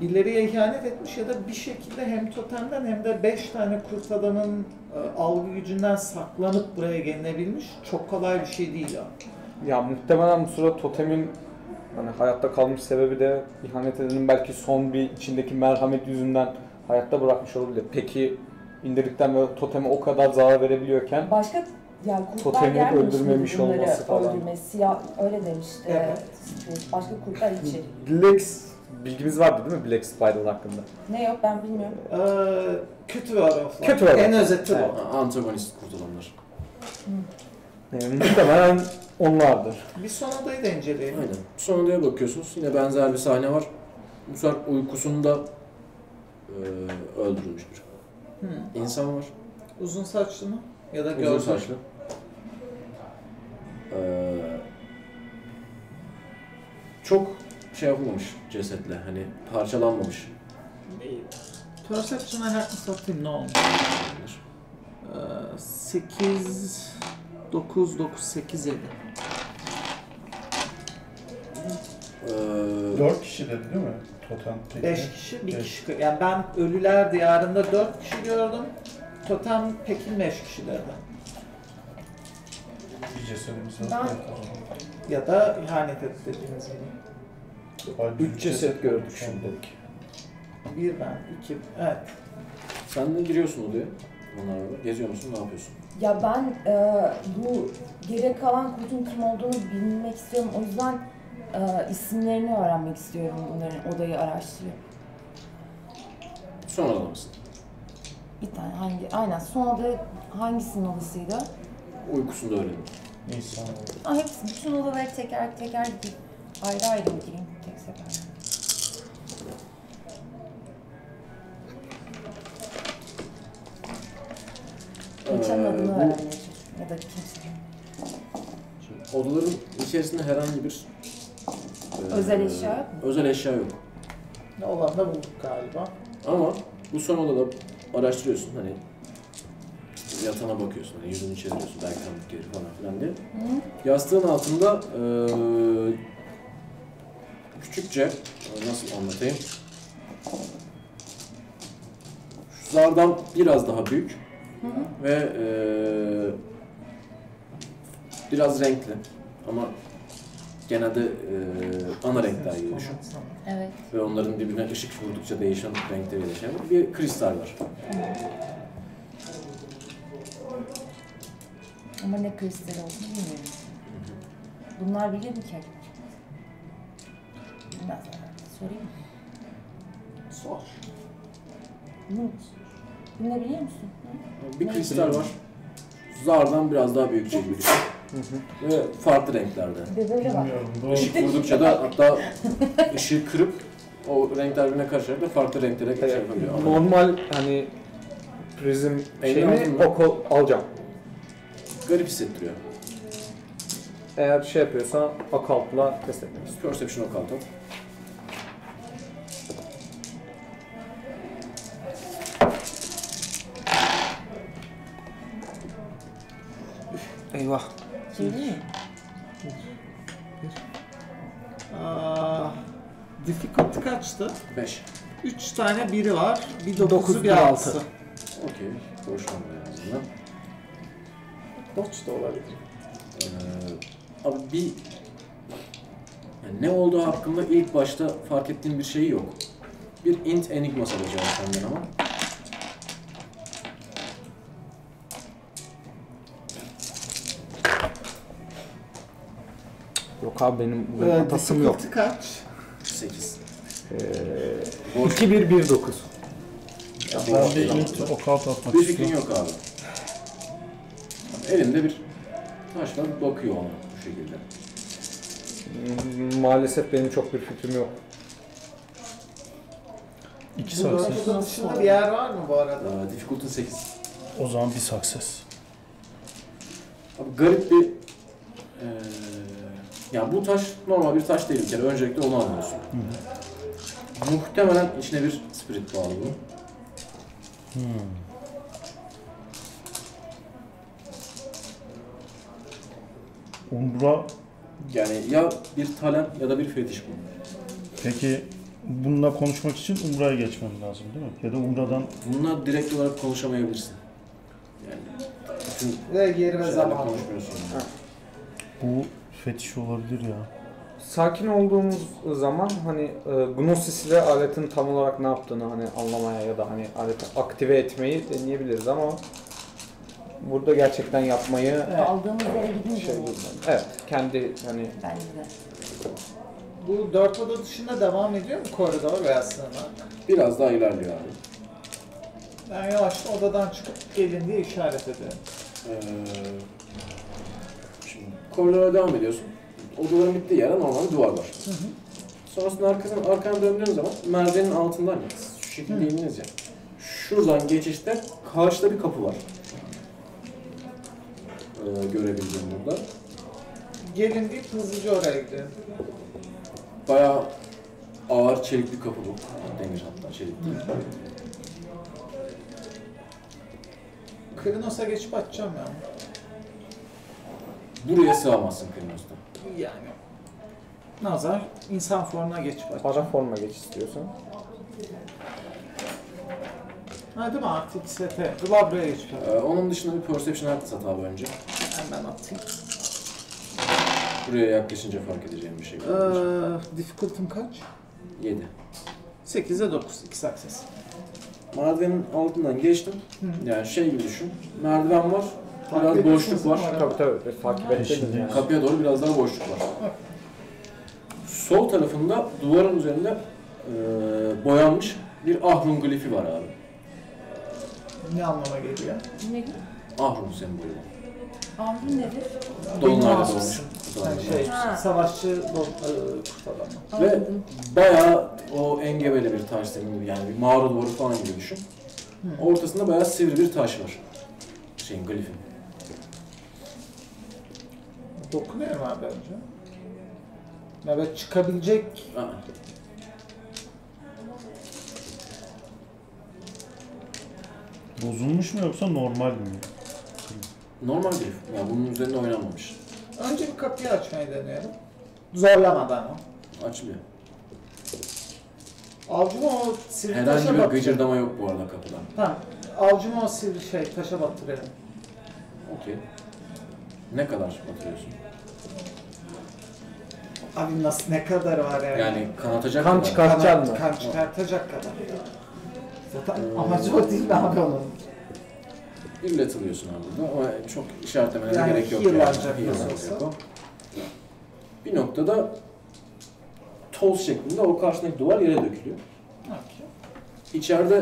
Birileriye ihanet etmiş ya da bir şekilde hem totemden hem de beş tane kurt adamın e, algı gücünden saklanıp buraya gelinebilmiş. Çok kolay bir şey değil abi. Ya muhtemelen bu sırada totemin hani hayatta kalmış sebebi de ihanet edenin belki son bir içindeki merhamet yüzünden hayatta bırakmış olabilir. Peki indirdikten böyle toteme o kadar zarar verebiliyorken başka yani kurtlar yermiş öldürmemiş olması falan. Ya, öyle demişti. Evet. Evet. Başka kurtlar içeri. Lex bilgimiz vardı değil mi Black Spider'ın hakkında? Ne yok ben bilmiyorum. Ee, kötü bir adam. Kötü adam. En özeti bu. Evet. Antagonist kurtulanlar. Muhtemelen onlardır. Bir son odayı da inceleyelim. Aynen. Son odaya bakıyorsunuz. Yine benzer bir sahne var. Bu sefer uykusunda e, öldürülmüştür. Hmm. İnsan var. Uzun saçlı mı? Ya da gözlü. Uzun saçlı. Ee, çok şey yapılmamış cesetle, hani parçalanmamış. Perception'a her kısa atayım, ne olmuş? sekiz, dokuz, dokuz, sekiz, yedi. dört kişi dedi değil mi? Totem beş kişi, bir kişi. Yani ben ölüler diyarında dört kişi gördüm. Totem Pekin beş kişi dedi. Bir cesetimiz var. Ya da ihanet et dediğiniz gibi. Üç ceset gördük şimdilik. Bir ben, iki, evet. Sen de giriyorsun odaya. Onlarla geziyor musun, ne yapıyorsun? Ya ben e, bu geri kalan kurtun kim olduğunu bilmek istiyorum. O yüzden e, isimlerini öğrenmek istiyorum, onların odayı araştırıyorum. Son oda mısın? Bir tane hangi? Aynen, son oda hangisinin odasıydı? Uykusunda öğrendim. Neyse. Aa, hepsi, bütün odaları teker teker gideyim. Ayrı ayrı gideyim, tek sefer. Geçen adını ee, öğrenmeye çalışıyorum ya da kimse. Odaların içerisinde herhangi bir özel e, eşya özel eşya yok. Ne olan da bu galiba. Ama bu son odada araştırıyorsun, hani yatağına bakıyorsun, hani yüzünü çeviriyorsun, belki tanıdık yeri falan filan diye. Hı? Yastığın altında e, küçükçe, nasıl anlatayım, şu zardan biraz daha büyük. Hı hı. Ve e, biraz renkli ama genelde e, ana renkler gibi düşün. Evet. Ve onların birbirine ışık vurdukça değişen renkleri değişen bir kristal var. Hı. Ama ne kristal olduğunu bilmiyorum. Bunlar bilir mi ki? Bilmez herhalde. Sorayım mı? Sor. Hı. Ne biliyor musun? Hı? Bir ne kristal var. Zardan biraz daha büyük gibi bir şey. Ve farklı renklerde. Böyle var. Işık vurdukça da hatta ışığı kırıp o renkler birbirine karışarak da farklı renklere geçer. Evet. Normal hani prizm şeyini okul alacağım. Garip hissettiriyor. Eğer şey yapıyorsan occult'la test etmemiz. Perception occult'ı. Eyvah. Değil mi? Aa, difficulty kaçtı? beş. üç tane biri var. Bir dokuzu, bir altısı. Okey. Boşanma en azından. Doç da olabilir. Ee, abi bir... Yani ne olduğu hakkında ilk başta fark ettiğim bir şey yok. Bir int enigma soracağım senden ama. Yok abi, benim, benim evet, atasım yok. Kaç? sekiz. Ee, iki bir bir dokuz. Bir fikrin yok abi. Elimde bir taşla bakıyor ona bu şekilde. Maalesef benim çok bir fikrim yok. iki success. Bir yer var mı bu arada? Aa, difficulty sekiz. O zaman bir success. Abi garip bir... E, ya bu taş normal bir taş değil bir kere. Öncelikle onu anlıyorsun. Hı-hı. Muhtemelen içine bir spirit bağlı bu. Hı. Umbra... Yani ya bir talent ya da bir fetiş bu. Peki bununla konuşmak için Umbra'ya geçmem lazım değil mi? Ya da Umbra'dan... Bununla direkt olarak konuşamayabilirsin. Yani... Ve gerime zamanla konuşmuyorsun. Ha. Bu... Fetiş olabilir ya. Sakin olduğumuz zaman hani e, Gnosis ile aletin tam olarak ne yaptığını hani anlamaya ya da hani aleti aktive etmeyi deneyebiliriz ama burada gerçekten yapmayı evet, aldığımız yere gidince şey, evet kendi hani bence de. Bu dört oda dışında devam ediyor mu koridor veya sınırlar? Biraz daha ilerliyor abi. Ben yavaşça odadan çıkıp gelin diye işaret ediyorum. Ee... Koridora devam ediyorsun. Odaların bittiği yerde normal duvar var. Hı hı. Sonrasında arkasına, arkana döndüğün zaman merdivenin altından ya, şu şekilde indiniz ya. Şuradan geçişte karşıda bir kapı var. Ee, görebildiğim burada. Gelin deyip hızlıca oraya gidelim. Bayağı ağır çelik bir kapı bu. Demir hatta çelik. Krinos'a geçip açacağım ya. Buraya sığamazsın Kürşat'ta. Yani. Nazar, insan formuna geç bak. Para formuna geç istiyorsan. Ha değil mi? Artık sete, labraya geç. Ee, onun dışında bir perception artı sat abi önce. Hemen atayım. Buraya yaklaşınca fark edeceğim bir şey. Ee, difficulty'm kaç? yedi. sekize dokuz, iki success. Merdivenin altından geçtim. Hı. Yani şey gibi düşün, merdiven var. Biraz boşluk var. Tabii tabii. Takip edin. Yani. Kapıya doğru biraz daha boşluk var. Sol tarafında duvarın üzerinde e, boyanmış bir Ahrun glifi var abi. Ne anlama geliyor? Ne? Ahrun sembolü. Ahrun nedir? Dolunay'da doğmuş. Şey, savaşçı kurt adam. Ve bayağı o engebeli bir taş zemin gibi, yani bir mağara duvarı falan gibi düşün. Hı. Ortasında bayağı sivri bir taş var. Şeyin, glifin. Dokunuyor mu abi bence? Evet, çıkabilecek. Ha. Bozulmuş mu yoksa normal mi? Normal değil. Yani bunun üzerine oynanmamış. Önce bir kapıyı açmayı deneyelim. Zorlamadan o. Açmıyor. Avcuma o sivri taşa battıralım. Herhangi bir gıcırdama yok bu arada kapıdan. Tamam. Avcuma o sivri şey, taşa battıralım. Okey. Ne kadar batırıyorsun? Abi nasıl, ne kadar var yani? Yani kanatacak kan kadar. Çıkartacak mı? Kan çıkartacak kadar. Zaten hmm. amacı o değil mi abi onun? İlletiliyorsun abi. O çok işaretlemene yani gerek yok. Yani yok. Bir noktada toz şeklinde o karşındaki duvar yere dökülüyor. Okay. İçeride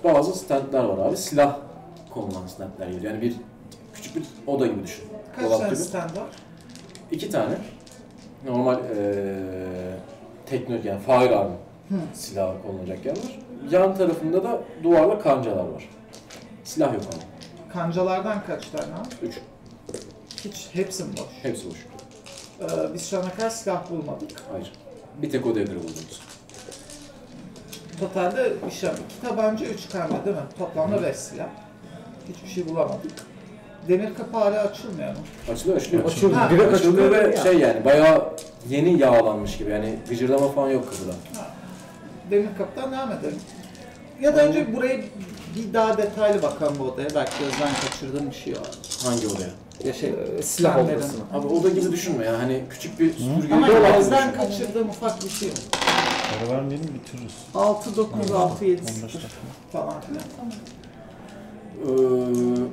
e, bazı standlar var abi. Silah konulan standlar geliyor. Yani bir küçük bir oda gibi düşün. Kaç Dolap tane gibi. stand var? İki tane. Normal ee, teknoloji, yani fire armor silahı kullanılacak yer var. Yan tarafında da duvarla kancalar var. Silah yok ama. Kancalardan kaç tane? Üç. Hiç, hepsi mi boş? Hepsi boş. Ee, biz şu ana kadar silah bulmadık. Hayır. Bir tek o devre buldunuz. Totalde üç tane. İki tabanca, üç kanca değil mi? Toplamda beş silah. Hiçbir şey bulamadık. Demir kapağı hala açılmıyor mu? Açılıyor, açılıyor. Açılıyor, ha, açılıyor, açılıyor ve şey yani bayağı yeni yağlanmış gibi, yani gıcırdama falan yok kapıdan. Demir kapıdan devam edelim. Ya da önce buraya bir daha detaylı bakalım bu odaya. Belki gözden kaçırdığım bir şey var. Hangi odaya? Ya şey, e, silah odasına. Abi oda gibi düşünme ya, hani küçük bir süpürge. Ama gözden kaçırdığım ufak bir şey yok. Para vermeyelim, bitiririz. altı dokuz altı yedi falan filan. Eee...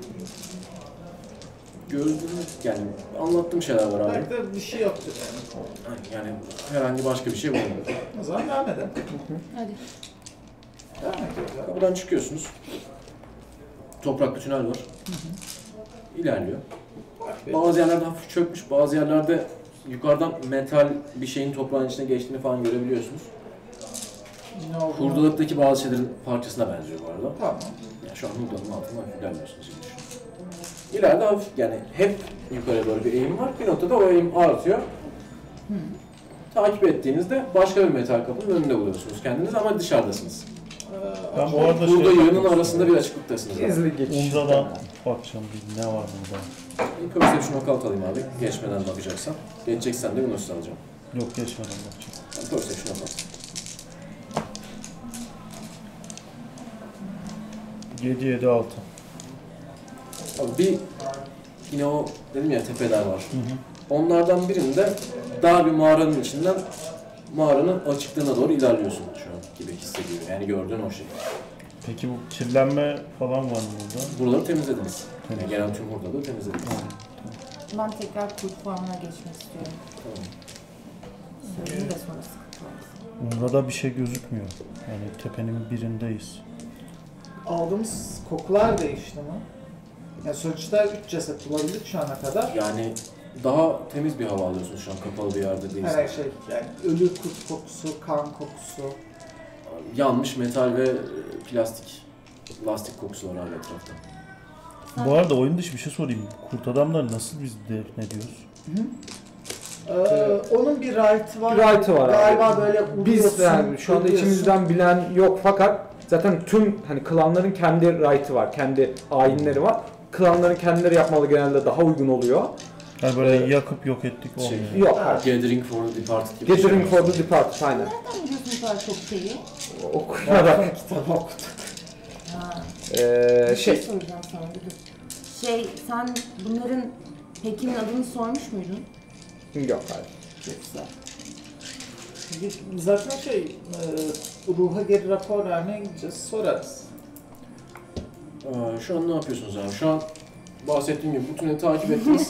Gözlülük, yani anlattığım şeyler var abi. Belki de bir şey yoktur yani. Yani herhangi başka bir şey bulundu. O zaman devam edelim. Hadi. Devam edelim. Kapıdan çıkıyorsunuz. Topraklı tünel var. Hı hı. İlerliyor. Bazı yerlerde hafif çökmüş, bazı yerlerde yukarıdan metal bir şeyin toprağın içine geçtiğini falan görebiliyorsunuz. Hurdalıktaki bazı şeylerin parçasına benziyor bu arada. Tamam. Yani şu an hurdanın altında hafif ilerliyorsunuz. İleride hafif, yani hep yukarı doğru bir eğim var. Bir noktada o eğim artıyor. Hmm. Takip ettiğinizde başka bir metal kapının önünde buluyorsunuz kendiniz ama dışarıdasınız. Ee, ben bu arada burada şey yönün arasında bir açıklıktasınız. Onda da bakacağım bir ne var burada. İlk önce şunu okalt alayım abi. Geçmeden bakacaksan. Geçeceksen de bunu üstüne alacağım. Yok, geçmeden bakacağım. İlk önce şunu okalt. yedi yedi altı. Abi bir, yine o dedim ya tepeler var. Hı hı. Onlardan birinde dar bir mağaranın içinden mağaranın açıklığına doğru ilerliyorsun şu an gibi hissediyor. Yani gördüğün o şey. Peki bu kirlenme falan var mı burada? Buraları temizlediniz. Yani evet. Genel tüm hurdaları temizlediniz. Tamam. Ben tekrar kurt puanına geçmek istiyorum. Tamam. Söyleyeyim de sonra sıkıntı var. Burada bir şey gözükmüyor. Yani tepenin birindeyiz. Aldığımız kokular değişti mi? Yani sonuçta üç ceset bulabildik şu ana kadar. Yani daha temiz bir hava alıyorsun şu an, kapalı bir yerde değilsin. Her şey yani ölü kurt kokusu, kan kokusu. Yanmış metal ve plastik, lastik kokusu var hala etrafta. Bu arada oyun dışı bir şey sorayım. Kurt adamları nasıl biz defnediyoruz? Hı? Ee, evet. Onun bir right'ı var. Right'ı var galiba abi. Böyle biz yani şu anda içimizden bilen yok fakat zaten tüm hani klanların kendi right'ı var, kendi ayinleri var. Klanların kendileri yapmalı, genelde daha uygun oluyor. Yani böyle ee, yakıp yok ettik olmuyor. Şey, yok. Ha. Gathering for the Departed gibi. Gathering şey for the Departed, aynen. Nereden biliyorsun bu kadar çok şeyi? Okuyarak, kitap okuduk. Ee, şey. Bir şey soracağım sana. Şey, sen bunların Pekin'in adını sormuş muydun? Yok, hayır. Çok güzel. Zaten şey, e, ruha geri rapor vermeye gideceğiz, sorarız. Şu an ne yapıyorsunuz abi? Şu an bahsettiğim gibi bütünü takip ettiniz.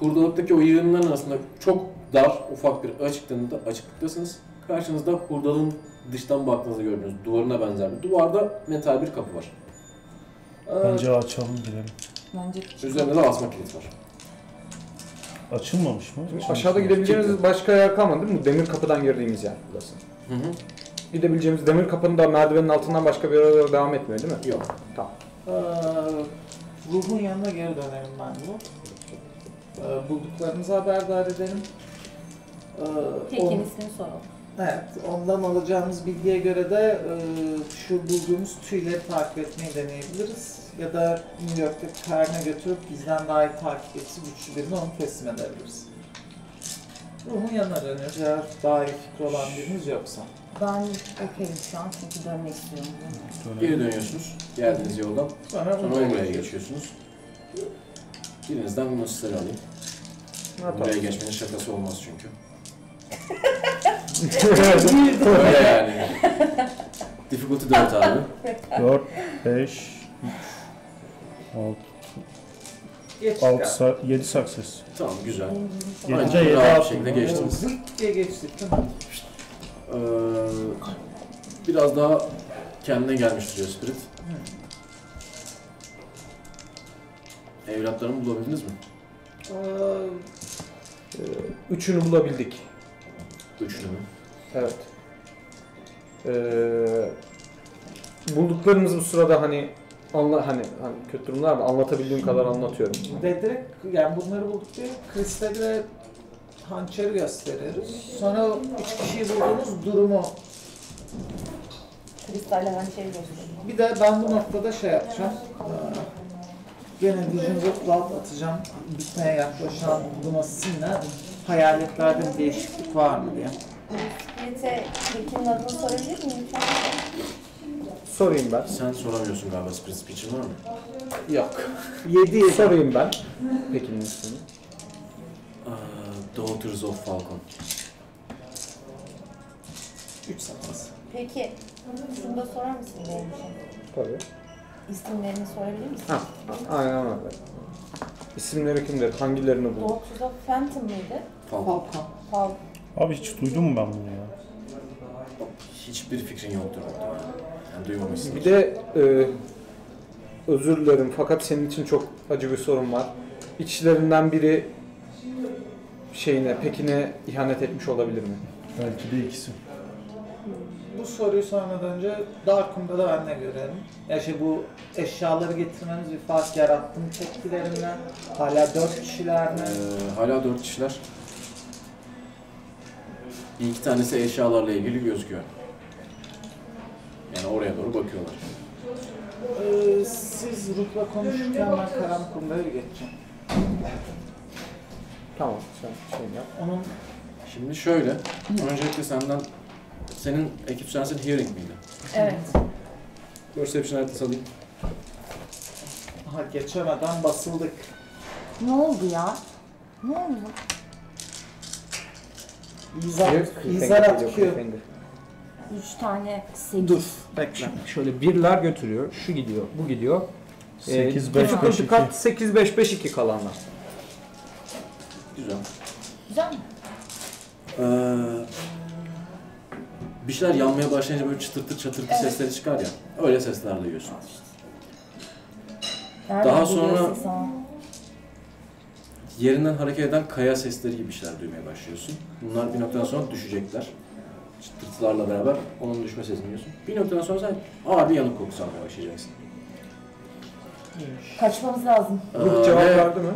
Hurdalıktaki o yığınların aslında çok dar, ufak bir açıklığında, açıklıktasınız. Karşınızda hurdalığın dıştan baktığınızda gördüğünüz duvarına benzer bir duvarda metal bir kapı var. Bence açalım girelim. Bence üzerinde de asma kilit var. Açılmamış mı? Açılmamış. Aşağıda gidebileceğimiz başka yer kalmadı değil mi? Demir kapıdan girdiğimiz yer burası. Hı hı. Gidebileceğimiz demir kapının da merdivenin altından başka bir yere devam etmiyor değil mi? Yok. Tamam. Ee, ruhun yanına geri dönerim ben bu. Ee, bulduklarımızı haberdar edelim. Ee, Tekinisini on... soralım. Evet, ondan alacağımız bilgiye göre de e, şu bulduğumuz tüyleri takip etmeyi deneyebiliriz. Ya da New York'taki karına götürüp bizden daha iyi takip etsi güçlü birini onu teslim edebiliriz. Ruhun yanına dönüyoruz eğer daha iyi fikri olan biriniz yoksa. Ben okeyim şu an çünkü dönmek istiyorum. Geri dönüyorsunuz, geldiğiniz yoldan. Sonra, Sonra oraya geçiyorsunuz. Birinizden bunu size alayım. Buraya olsun? Geçmenin şakası olmaz çünkü. Öyle yani. Difficulty dört abi. dört, beş, altı, altı, yedi success. Tamam güzel. Bence yedi rahat şekilde geçtiniz. Zırt diye geçtik tamam. Ee, biraz daha kendine gelmiş duruyor Spirit. Hı. Evlatlarımı bulabildiniz mi? Ee, üçünü bulabildik. Üçünü mü? Evet. Ee, bulduklarımız bu sırada hani anla hani, hani kötü durumlar mı anlatabildiğim kadar anlatıyorum. Ve direkt yani bunları bulduk diye Kristal'e hançeri gösteririz. Sonra üç kişiyi bulduğumuz durumu. Kristal'e hançeri gösteririz. Bir de ben bu noktada şey yapacağım. Gene Vision Cloud atacağım. Bitmeye yaklaşan bulmasıyla hayaletlerde bir değişiklik var mı diye. Split'e Sprit'in adını sorabilir miyim? Sorayım ben. Sen soramıyorsun galiba Split Sprit'in var mı? Yok. Yediyi sorayım ben. Pekin'in ismini. Daughters of Falcon. Üç satması. Peki, şunu da sorar mısın benim için? Tabii. İsimlerini sorabilir misin? Ha, aynen öyle. İsimleri kimdir? Hangilerini buldun? Daughters of Phantom mıydı? Falcon. Falcon. Abi hiç duydun mu ben bunu ya? Hiçbir fikrin yoktur orada. Yani duymamışsın. Bir de e, özür dilerim fakat senin için çok acı bir sorun var. İçlerinden biri şeyine, Pekin'e ihanet etmiş olabilir mi? Belki de ikisi. Bu soruyu sormadan önce Darkroom'da da benle görelim. Ya şey bu eşyaları getirmemiz bir fark yarattı mı tepkilerimle? Hala dört kişiler mi? Ee, hala dört kişiler. Bir iki tanesi eşyalarla ilgili gözüküyor. Yani oraya doğru bakıyorlar. Ee, siz Ruth'la konuşurken ben karanlık kumlara geçeceğim. Tamam, sen şey yap. Onun... Şimdi şöyle, Hı. öncelikle senden, senin ekip sensin hearing miydi? Evet. Perception artı salayım. Aha geçemeden basıldık. Ne oldu ya? Ne oldu? İzar, izar atıyor. Üç tane sekiz. Dur, bekle. Şöyle birler götürüyor, şu gidiyor, bu gidiyor. sekiz, beş, beş, iki kalanlar. Güzel. Güzel mi? Ee, bir şeyler yanmaya başlayınca böyle çıtırtı çıtırtı evet. sesleri çıkar ya. Öyle sesler duyuyorsun. Nerede Daha sonra yerinden hareket eden kaya sesleri gibi şeyler duymaya başlıyorsun. Bunlar bir noktadan sonra düşecekler. Çıtırtılarla beraber onun düşme sesini duyuyorsun. Bir noktadan sonra sen ağır bir yanık kokusu almaya başlayacaksın. Kaçmamız lazım. Ee, Grup cevap ve... verdi mi?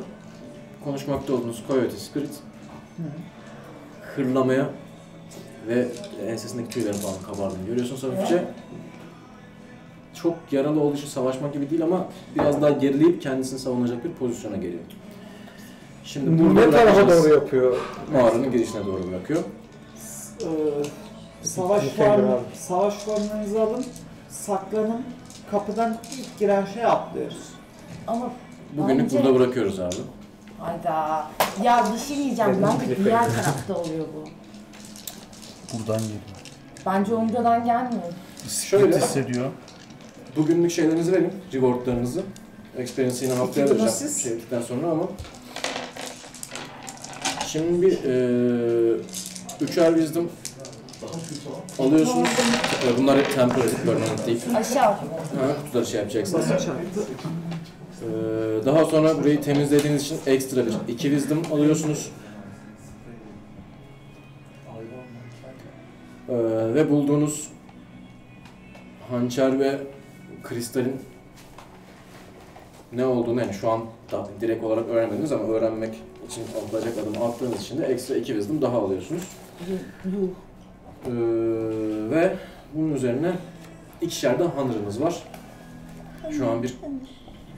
Konuşmakta olduğunuz Coyote Spirit hırlamaya ve ensesindeki tüylerin falan kabardığını görüyorsunuz hafifçe. Çok yaralı olduğu için savaşmak gibi değil ama biraz daha gerileyip kendisini savunacak bir pozisyona geliyor. Şimdi burada tarafa doğru yapıyor. Mağaranın girişine doğru bırakıyor. Ee, savaş formu, savaş formunuzu alın, saklanın, kapıdan ilk giren şey atlıyoruz. Ama bugünlük bence... burada bırakıyoruz abi. Hayda. Ya bir şey diyeceğim, bence diğer tarafta oluyor bu. Buradan geliyor. Bence oncadan gelmiyor. Şöyle hissediyor. Bugünlük şeylerinizi verin, rewardlarınızı. Experience'ı yine haftaya vereceğim şey ettikten sonra ama. Şimdi bir e, üçer wisdom alıyorsunuz. Bunlar hep temporary, permanent değil. Aşağı. Ha, kutuları şey yapacaksınız. Ee, daha sonra burayı temizlediğiniz için ekstra bir iki wisdom alıyorsunuz. Ee, ve bulduğunuz hançer ve kristalin ne olduğunu, yani şu an da direkt olarak öğrenmediniz ama öğrenmek için atılacak adımı attığınız için de ekstra iki wisdom daha alıyorsunuz. Ee, ve bunun üzerine ikişer de hunter'ınız var. Şu an bir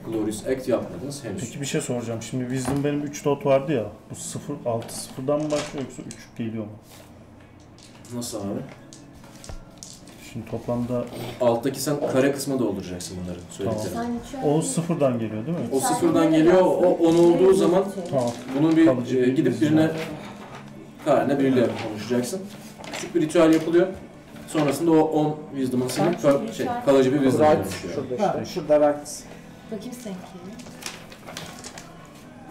Glorious Act yapmadınız henüz. Peki bir şey soracağım. Şimdi wisdom benim üç dot vardı ya. Bu sıfır altı sıfırdan mı başlıyor yoksa üç geliyor mu? Nasıl abi? Şimdi toplamda... Alttaki sen kare kısma dolduracaksın bunları söylediklerini. Tamam. O sıfırdan geliyor değil mi? O sıfırdan geliyor. O on olduğu zaman tamam. Bunun bir e, gidip birine karne biriyle evet. konuşacaksın. Küçük bir ritüel yapılıyor. Sonrasında o on wisdom'ın silip kal şey, kalıcı bir wisdom'a dönüşüyor. Şurada işte. Ha, şurada raktısın. Bakayım sanki.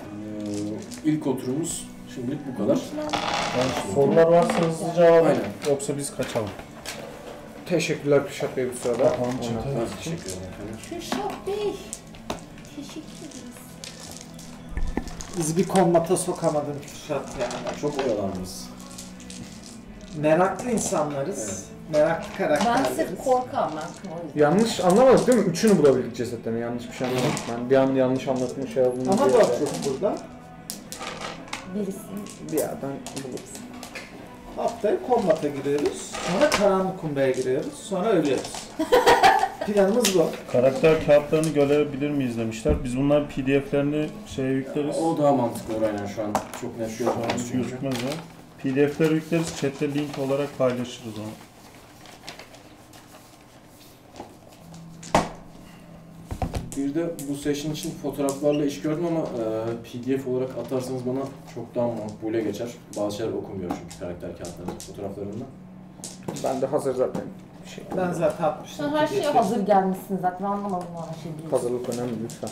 Ee, ilk oturumumuz şimdilik bu kadar. Yani sorular varsa hızlıca alalım. Yoksa biz kaçalım. Teşekkürler Kürşat Bey bu sırada. Tamam, teşekkür ederim. Kürşat Bey. Teşekkür ederiz. Biz bir kombata sokamadım Kürşat yani. Çok oyalanmışız. Meraklı insanlarız. Evet. Meraklı karakterleriz. Ben sırf korkam ben. Yanlış anlamadınız değil mi? Üçünü bulabildik cesetlerini. Yanlış bir şey anlamadım. Ben bir an yanlış anlatmış şey olduğunu ama da çok burada. Birisi. Bir yerden bulursun. Haftaya kombata giriyoruz. Sonra karanlık kumbaya giriyoruz. Sonra ölüyoruz. Planımız bu. Karakter kağıtlarını görebilir miyiz demişler. Biz bunların P D F'lerini şeye yükleriz. Ya, o daha mantıklı aynen şu an. Çok net şu an gözükmez ya. P D F'leri yükleriz. Chat'te link olarak paylaşırız onu. Bir de bu session için fotoğraflarla iş gördüm ama e, P D F olarak atarsanız bana çok daha makbule geçer. Bazı şeyler okumuyor çünkü karakter kağıtlarında, fotoğraflarında. Ben de hazır zaten. Şey, ben zaten atmıştım. Her şeye hazır gelmişsiniz zaten. Anlamadım o her şeyi. Hazırlık önemli lütfen.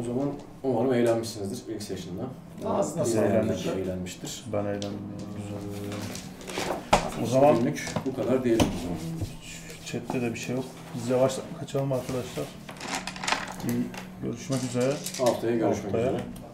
O zaman umarım eğlenmişsinizdir ilk session'da. Nasıl nasıl eğlenmiştir? eğlenmiştir. Ben eğlendim. Güzel. O zaman günlük bu kadar diyelim o zaman. Chat'te de bir şey yok. Biz yavaştan kaçalım arkadaşlar. Görüşmek üzere. Haftaya görüşmek üzere.